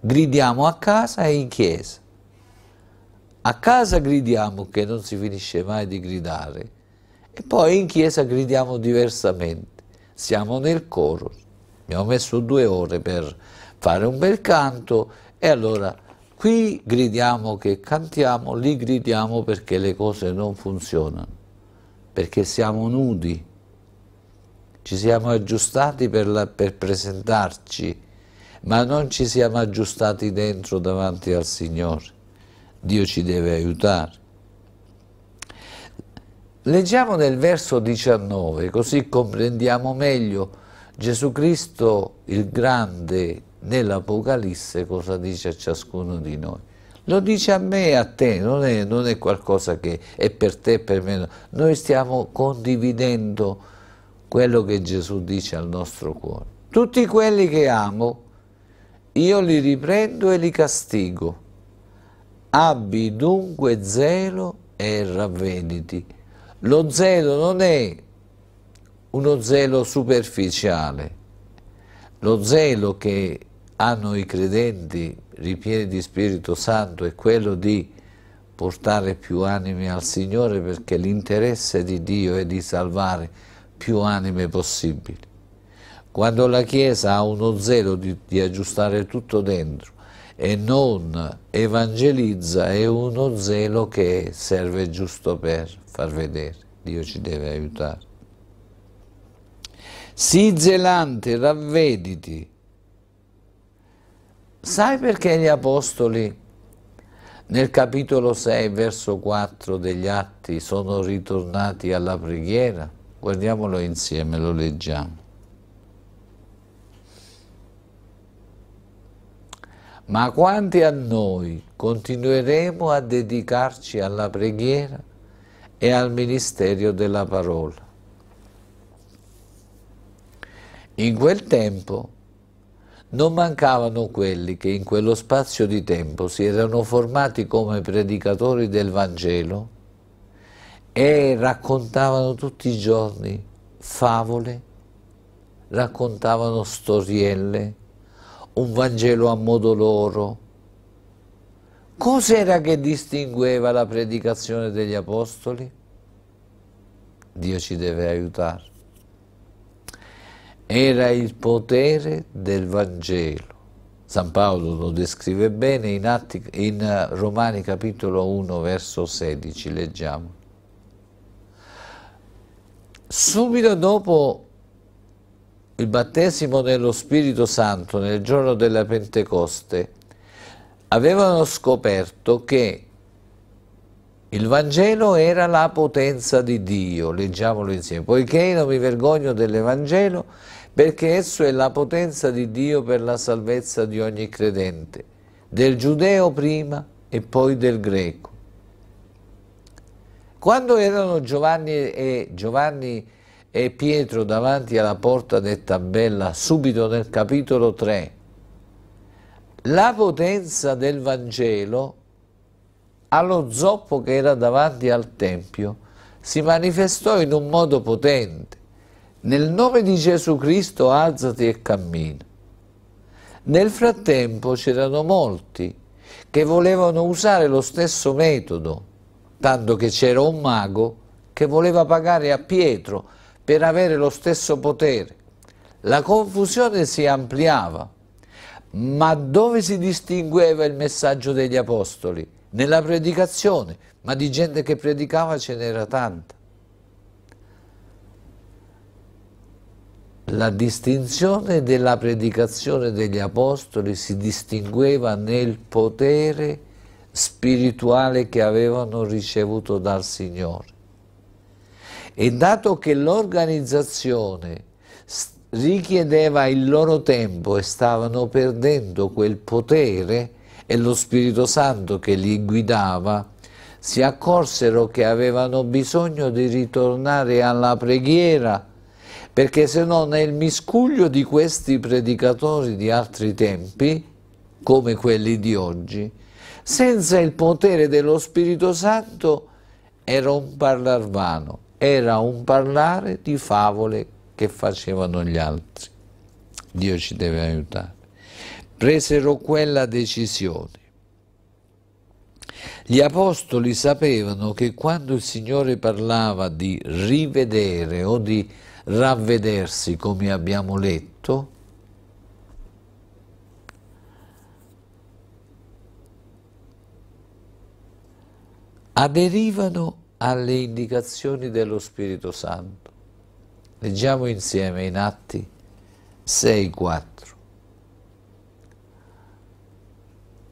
Gridiamo a casa e in chiesa. A casa gridiamo che non si finisce mai di gridare. E poi in chiesa gridiamo diversamente, siamo nel coro, abbiamo messo due ore per fare un bel canto e allora qui gridiamo che cantiamo, lì gridiamo perché le cose non funzionano, perché siamo nudi, ci siamo aggiustati per, la, per presentarci, ma non ci siamo aggiustati dentro davanti al Signore. Dio ci deve aiutare. Leggiamo nel verso diciannove, così comprendiamo meglio Gesù Cristo il Grande nell'Apocalisse cosa dice a ciascuno di noi. Lo dice a me e a te, non è, non è qualcosa che è per te e per me. Noi stiamo condividendo quello che Gesù dice al nostro cuore. Tutti quelli che amo, io li riprendo e li castigo. Abbi dunque zelo e ravvediti. Lo zelo non è uno zelo superficiale, lo zelo che hanno i credenti ripieni di Spirito Santo è quello di portare più anime al Signore, perché l'interesse di Dio è di salvare più anime possibili. Quando la Chiesa ha uno zelo di, di aggiustare tutto dentro e non evangelizza, è uno zelo che serve giusto per far vedere. Dio ci deve aiutare. Sii zelante, ravvediti. Sai perché gli Apostoli nel capitolo sei, verso quattro degli Atti sono ritornati alla preghiera? Guardiamolo insieme, lo leggiamo. Ma quanti a noi continueremo a dedicarci alla preghiera e al ministero della parola. In quel tempo non mancavano quelli che in quello spazio di tempo si erano formati come predicatori del Vangelo e raccontavano tutti i giorni favole, raccontavano storielle, un Vangelo a modo loro. Cos'era che distingueva la predicazione degli Apostoli? Dio ci deve aiutare. era il potere del Vangelo. San Paolo lo descrive bene in, Atti, in Romani capitolo uno verso sedici, leggiamo. Subito dopo il battesimo nello Spirito Santo, nel giorno della Pentecoste, avevano scoperto che il Vangelo era la potenza di Dio, leggiamolo insieme, poiché non mi vergogno dell'Evangelo, perché esso è la potenza di Dio per la salvezza di ogni credente, del giudeo prima e poi del greco. Quando erano Giovanni e, Giovanni e Pietro davanti alla porta del Tabella, subito nel capitolo tre, la potenza del Vangelo allo zoppo che era davanti al Tempio si manifestò in un modo potente. Nel nome di Gesù Cristo alzati e cammina. Nel frattempo c'erano molti che volevano usare lo stesso metodo, tanto che c'era un mago che voleva pagare a Pietro per avere lo stesso potere. La confusione si ampliava, ma dove si distingueva il messaggio degli apostoli? Nella predicazione, ma di gente che predicava ce n'era tanta. La distinzione della predicazione degli apostoli si distingueva nel potere spirituale che avevano ricevuto dal Signore. E dato che l'organizzazione richiedeva il loro tempo e stavano perdendo quel potere e lo Spirito Santo che li guidava, si accorsero che avevano bisogno di ritornare alla preghiera, perché se no nel miscuglio di questi predicatori di altri tempi, come quelli di oggi, senza il potere dello Spirito Santo era un parlar vano, era un parlare di favole che facevano gli altri. Dio ci deve aiutare. Presero quella decisione. Gli apostoli sapevano che quando il Signore parlava di rivedere o di ravvedersi, come abbiamo letto, aderivano alle indicazioni dello Spirito Santo. Leggiamo insieme in Atti sei quattro.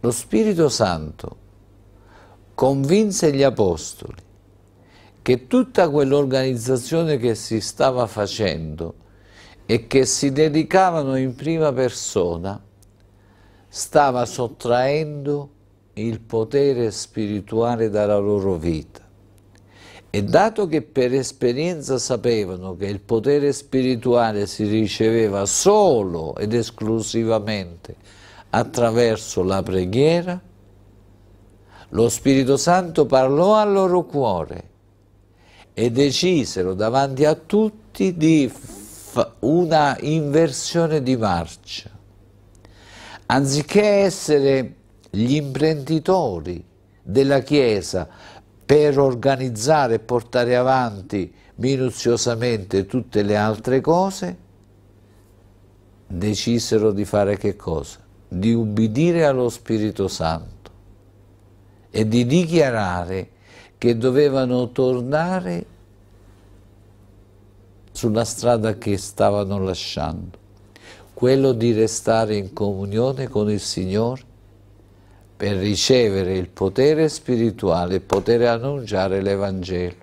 Lo Spirito Santo convinse gli apostoli che tutta quell'organizzazione che si stava facendo e che si dedicavano in prima persona stava sottraendo il potere spirituale dalla loro vita. E dato che per esperienza sapevano che il potere spirituale si riceveva solo ed esclusivamente attraverso la preghiera, lo Spirito Santo parlò al loro cuore e decisero davanti a tutti di una inversione di marcia. Anziché essere gli imprenditori della Chiesa per organizzare e portare avanti minuziosamente tutte le altre cose, decisero di fare che cosa? Di ubbidire allo Spirito Santo e di dichiarare che dovevano tornare sulla strada che stavano lasciando, quello di restare in comunione con il Signore per ricevere il potere spirituale, poter annunciare l'Evangelo.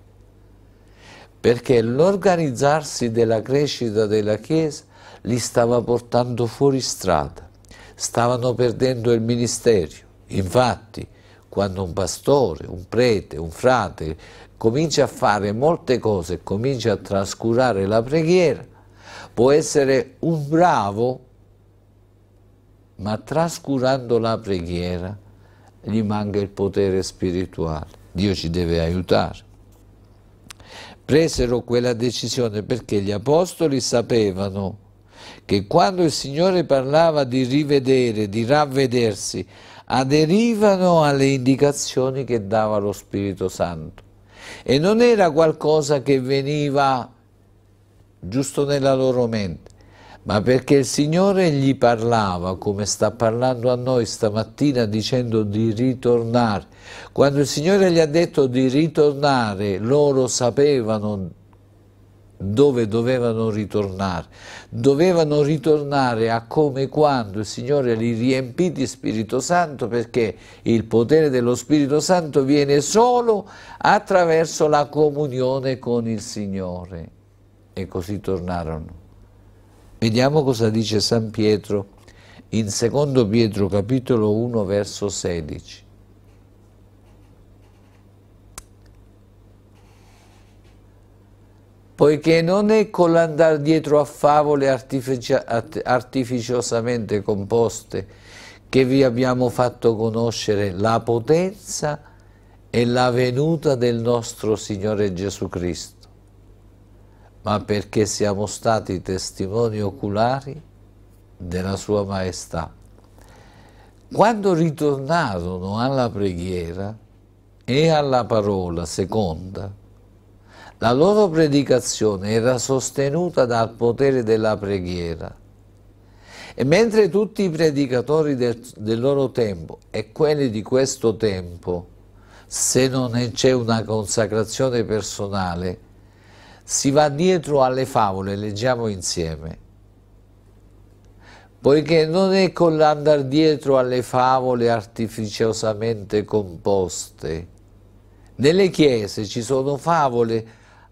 Perché l'organizzarsi della crescita della Chiesa li stava portando fuori strada, stavano perdendo il ministero. Infatti, quando un pastore, un prete, un frate comincia a fare molte cose, comincia a trascurare la preghiera, può essere un bravo, ma trascurando la preghiera gli manca il potere spirituale. Dio ci deve aiutare. Presero quella decisione perché gli apostoli sapevano che quando il Signore parlava di rivedere, di ravvedersi, aderivano alle indicazioni che dava lo Spirito Santo. E non era qualcosa che veniva giusto nella loro mente, ma perché il Signore gli parlava, come sta parlando a noi stamattina, dicendo di ritornare. Quando il Signore gli ha detto di ritornare, loro sapevano dove dovevano ritornare. Dovevano ritornare a come e quando il Signore li riempì di Spirito Santo, perché il potere dello Spirito Santo viene solo attraverso la comunione con il Signore. E così tornarono. Vediamo cosa dice San Pietro in secondo Pietro capitolo uno verso sedici. Poiché non è con l'andar dietro a favole artificiosamente composte che vi abbiamo fatto conoscere la potenza e la venuta del nostro Signore Gesù Cristo, ma perché siamo stati testimoni oculari della Sua Maestà. Quando ritornarono alla preghiera e alla parola seconda, la loro predicazione era sostenuta dal potere della preghiera. E mentre tutti i predicatori del, del loro tempo e quelli di questo tempo, se non c'è una consacrazione personale, si va dietro alle favole. Leggiamo insieme. Poiché non è con l'andar dietro alle favole artificiosamente composte. Nelle chiese ci sono favole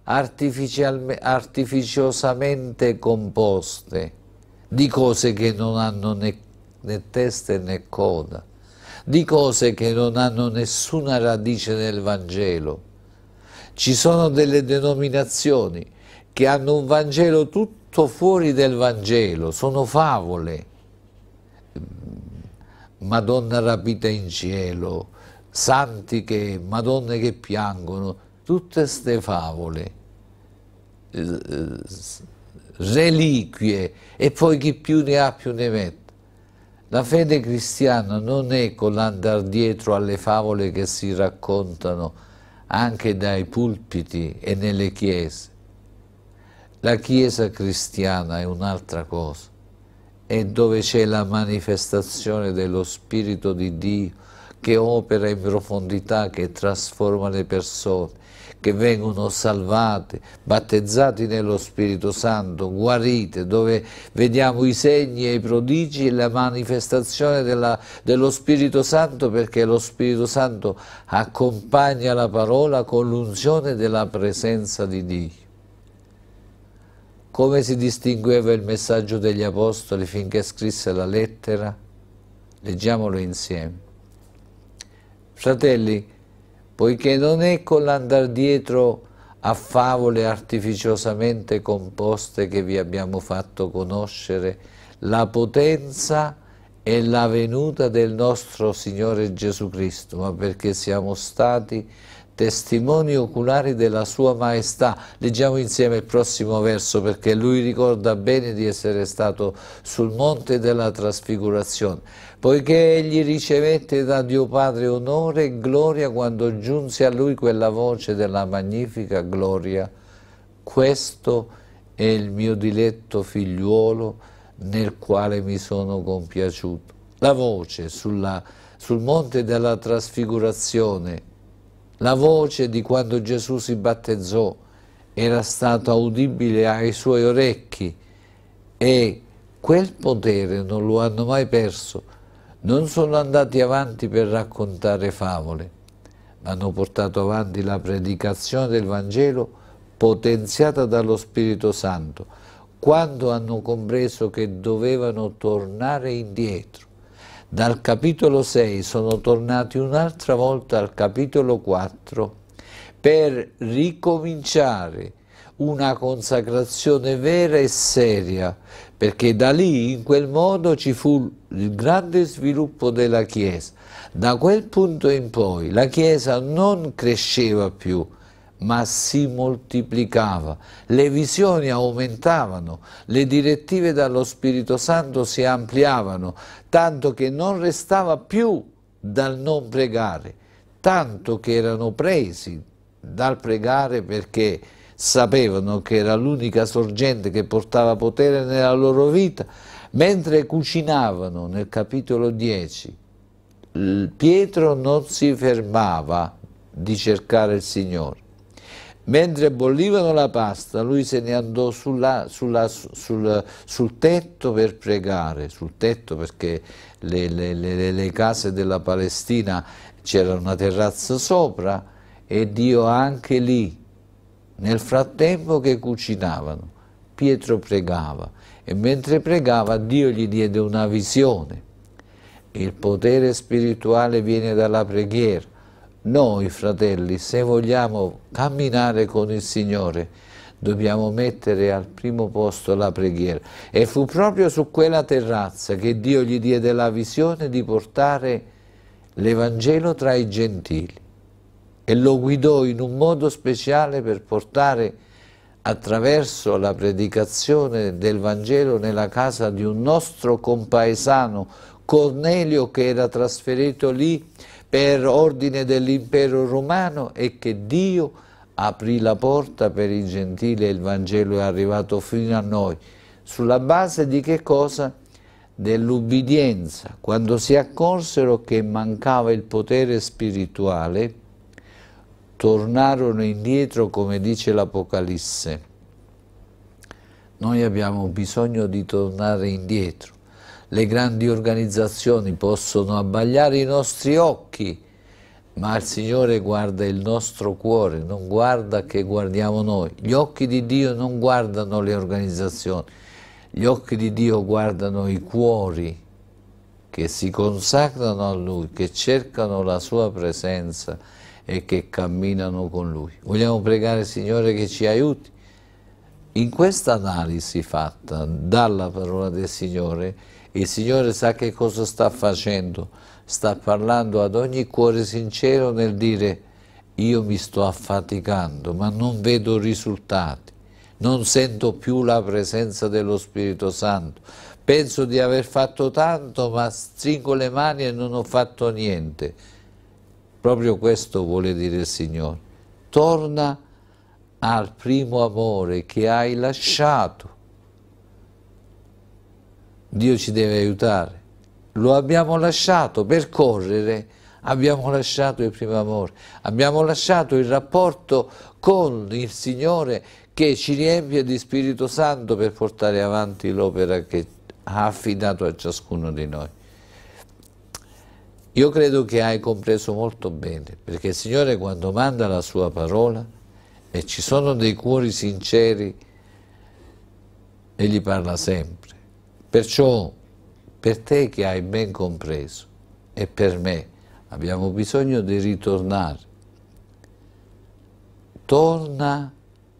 artificiosamente composte di cose che non hanno né, né testa né coda, di cose che non hanno nessuna radice nel Vangelo. Ci sono delle denominazioni che hanno un Vangelo tutto fuori del Vangelo, sono favole. Madonna rapita in cielo, santi che, madonne che piangono, tutte queste favole, reliquie, e poi chi più ne ha più ne mette. La fede cristiana non è con l'andar dietro alle favole che si raccontano anche dai pulpiti e nelle chiese. La Chiesa cristiana è un'altra cosa, è dove c'è la manifestazione dello Spirito di Dio che opera in profondità, che trasforma le persone, che vengono salvate, battezzati nello Spirito Santo, guarite, dove vediamo i segni e i prodigi e la manifestazione della, dello Spirito Santo, perché lo Spirito Santo accompagna la parola con l'unzione della presenza di Dio. Come si distingueva il messaggio degli Apostoli finché scrisse la lettera? Leggiamolo insieme. Fratelli, poiché non è con l'andar dietro a favole artificiosamente composte che vi abbiamo fatto conoscere la potenza e la venuta del nostro Signore Gesù Cristo, ma perché siamo stati testimoni oculari della Sua Maestà. Leggiamo insieme il prossimo verso, perché lui ricorda bene di essere stato sul monte della trasfigurazione. Poiché egli ricevette da Dio Padre onore e gloria quando giunse a lui quella voce della magnifica gloria: questo è il mio diletto figliuolo nel quale mi sono compiaciuto. La voce sulla, sul monte della trasfigurazione, la voce di quando Gesù si battezzò, era stata udibile ai suoi orecchi, e quel potere non lo hanno mai perso. Non sono andati avanti per raccontare favole, ma hanno portato avanti la predicazione del Vangelo potenziata dallo Spirito Santo, quando hanno compreso che dovevano tornare indietro. Dal capitolo sei sono tornati un'altra volta al capitolo quattro per ricominciare una consacrazione vera e seria, perché da lì, in quel modo, ci fu il grande sviluppo della Chiesa. Da quel punto in poi la Chiesa non cresceva più, ma si moltiplicava, le visioni aumentavano, le direttive dallo Spirito Santo si ampliavano, tanto che non restava più dal non pregare, tanto che erano presi dal pregare, perché sapevano che era l'unica sorgente che portava potere nella loro vita, mentre cucinavano nel capitolo dieci. Pietro non si fermava di cercare il Signore. Mentre bollivano la pasta, lui se ne andò sulla, sulla, sul, sul tetto per pregare, sul tetto perché le, le, le, le case della Palestina c'era una terrazza sopra e Dio anche lì. Nel frattempo che cucinavano, Pietro pregava e mentre pregava Dio gli diede una visione. Il potere spirituale viene dalla preghiera. Noi, fratelli, se vogliamo camminare con il Signore, dobbiamo mettere al primo posto la preghiera. E fu proprio su quella terrazza che Dio gli diede la visione di portare l'Evangelo tra i gentili e lo guidò in un modo speciale per portare attraverso la predicazione del Vangelo nella casa di un nostro compaesano, Cornelio, che era trasferito lì per ordine dell'impero romano e che Dio aprì la porta per i gentili e il Vangelo è arrivato fino a noi. Sulla base di che cosa? Dell'ubbidienza. Quando si accorsero che mancava il potere spirituale, tornarono indietro, come dice l'Apocalisse. Noi abbiamo bisogno di tornare indietro. Le grandi organizzazioni possono abbagliare i nostri occhi, ma il Signore guarda il nostro cuore, non guarda che guardiamo noi. Gli occhi di Dio non guardano le organizzazioni, gli occhi di Dio guardano i cuori che si consacrano a Lui, che cercano la Sua presenza e che camminano con Lui. Vogliamo pregare, Signore, che ci aiuti. In questa analisi fatta dalla parola del Signore, il Signore sa che cosa sta facendo, sta parlando ad ogni cuore sincero nel dire: io mi sto affaticando ma non vedo risultati, non sento più la presenza dello Spirito Santo, penso di aver fatto tanto ma stringo le mani e non ho fatto niente. Proprio questo vuole dire il Signore: torna al primo amore che hai lasciato. Dio ci deve aiutare. Lo abbiamo lasciato per correre, abbiamo lasciato il primo amore, abbiamo lasciato il rapporto con il Signore che ci riempie di Spirito Santo per portare avanti l'opera che ha affidato a ciascuno di noi. Io credo che hai compreso molto bene, perché il Signore, quando manda la sua parola e ci sono dei cuori sinceri, Egli parla sempre. Perciò, per te che hai ben compreso e per me, abbiamo bisogno di ritornare. Torna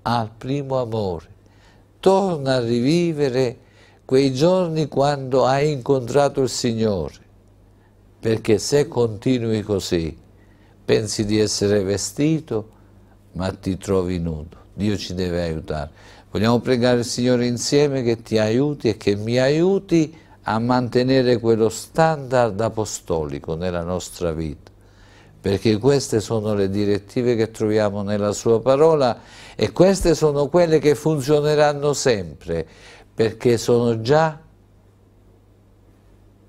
al primo amore, torna a rivivere quei giorni quando hai incontrato il Signore, perché se continui così, pensi di essere vestito, ma ti trovi nudo. Dio ci deve aiutare. Vogliamo pregare il Signore insieme che ti aiuti e che mi aiuti a mantenere quello standard apostolico nella nostra vita, perché queste sono le direttive che troviamo nella Sua parola e queste sono quelle che funzioneranno sempre, perché sono già,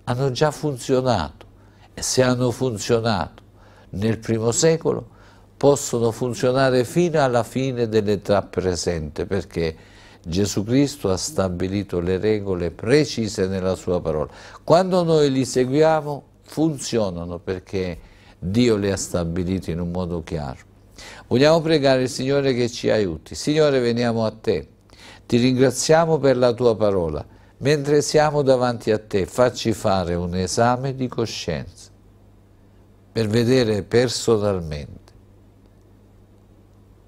hanno già funzionato, e se hanno funzionato nel primo secolo possono funzionare fino alla fine dell'età presente, perché Gesù Cristo ha stabilito le regole precise nella sua parola. Quando noi li seguiamo funzionano, perché Dio le ha stabilite in un modo chiaro. Vogliamo pregare il Signore che ci aiuti. Signore, veniamo a te, ti ringraziamo per la tua parola. Mentre siamo davanti a te, facci fare un esame di coscienza per vedere personalmente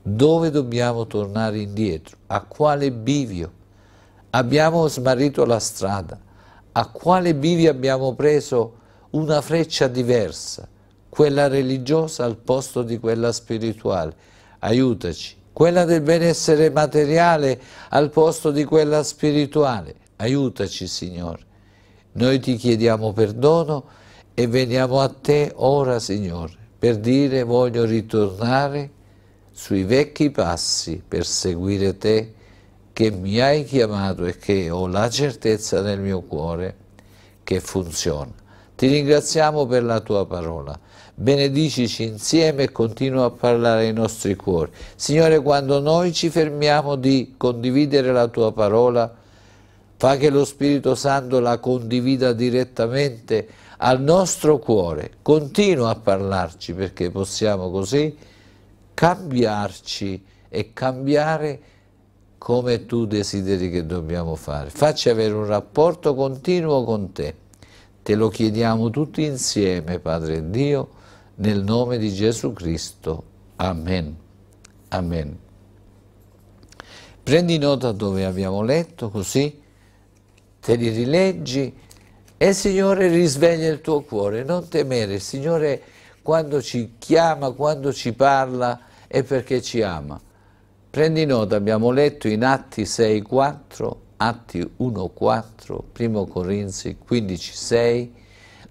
dove dobbiamo tornare indietro, a quale bivio abbiamo smarrito la strada, a quale bivio abbiamo preso una freccia diversa, quella religiosa al posto di quella spirituale. Aiutaci. Quella del benessere materiale al posto di quella spirituale. Aiutaci, Signore. Noi ti chiediamo perdono e veniamo a te ora, Signore, per dire: voglio ritornare sui vecchi passi per seguire te, che mi hai chiamato e che ho la certezza nel mio cuore che funziona. Ti ringraziamo per la tua parola. Benedicici insieme e continua a parlare ai nostri cuori. Signore, quando noi ci fermiamo di condividere la tua parola, fa che lo Spirito Santo la condivida direttamente al nostro cuore. Continua a parlarci, perché possiamo così cambiarci e cambiare come tu desideri che dobbiamo fare. Facci avere un rapporto continuo con te. Te lo chiediamo tutti insieme, Padre Dio, nel nome di Gesù Cristo. Amen. Amen. Prendi nota dove abbiamo letto, così te li rileggi e il Signore risveglia il tuo cuore. Non temere, il Signore quando ci chiama, quando ci parla, è perché ci ama. Prendi nota, abbiamo letto in Atti sei quattro, Atti uno quattro, primo Corinzi quindici sei,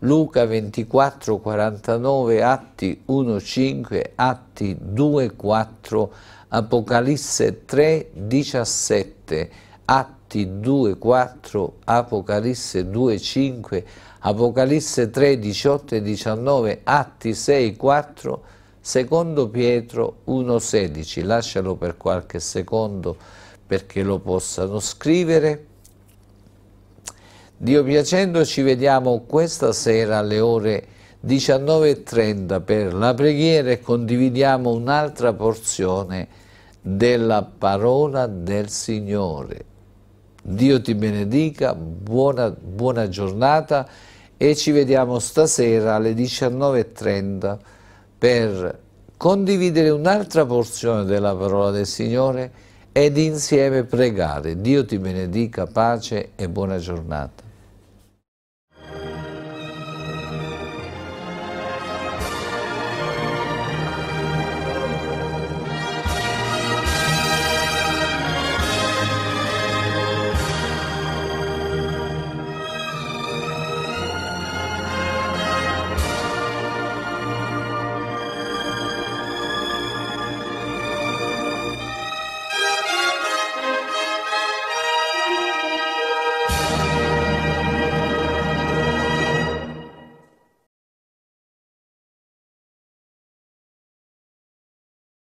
Luca ventiquattro quarantanove, Atti uno cinque, Atti due quattro, Apocalisse tre diciassette, Atti due quattro, Apocalisse due cinque, Apocalisse tre diciotto e diciannove, Atti sei quattro, secondo Pietro uno sedici. Lascialo per qualche secondo perché lo possano scrivere. Dio piacendo, ci vediamo questa sera alle ore diciannove e trenta per la preghiera e condividiamo un'altra porzione della parola del Signore. Dio ti benedica, buona, buona giornata e ci vediamo stasera alle diciannove e trenta per condividere un'altra porzione della parola del Signore ed insieme pregare. Dio ti benedica, pace e buona giornata.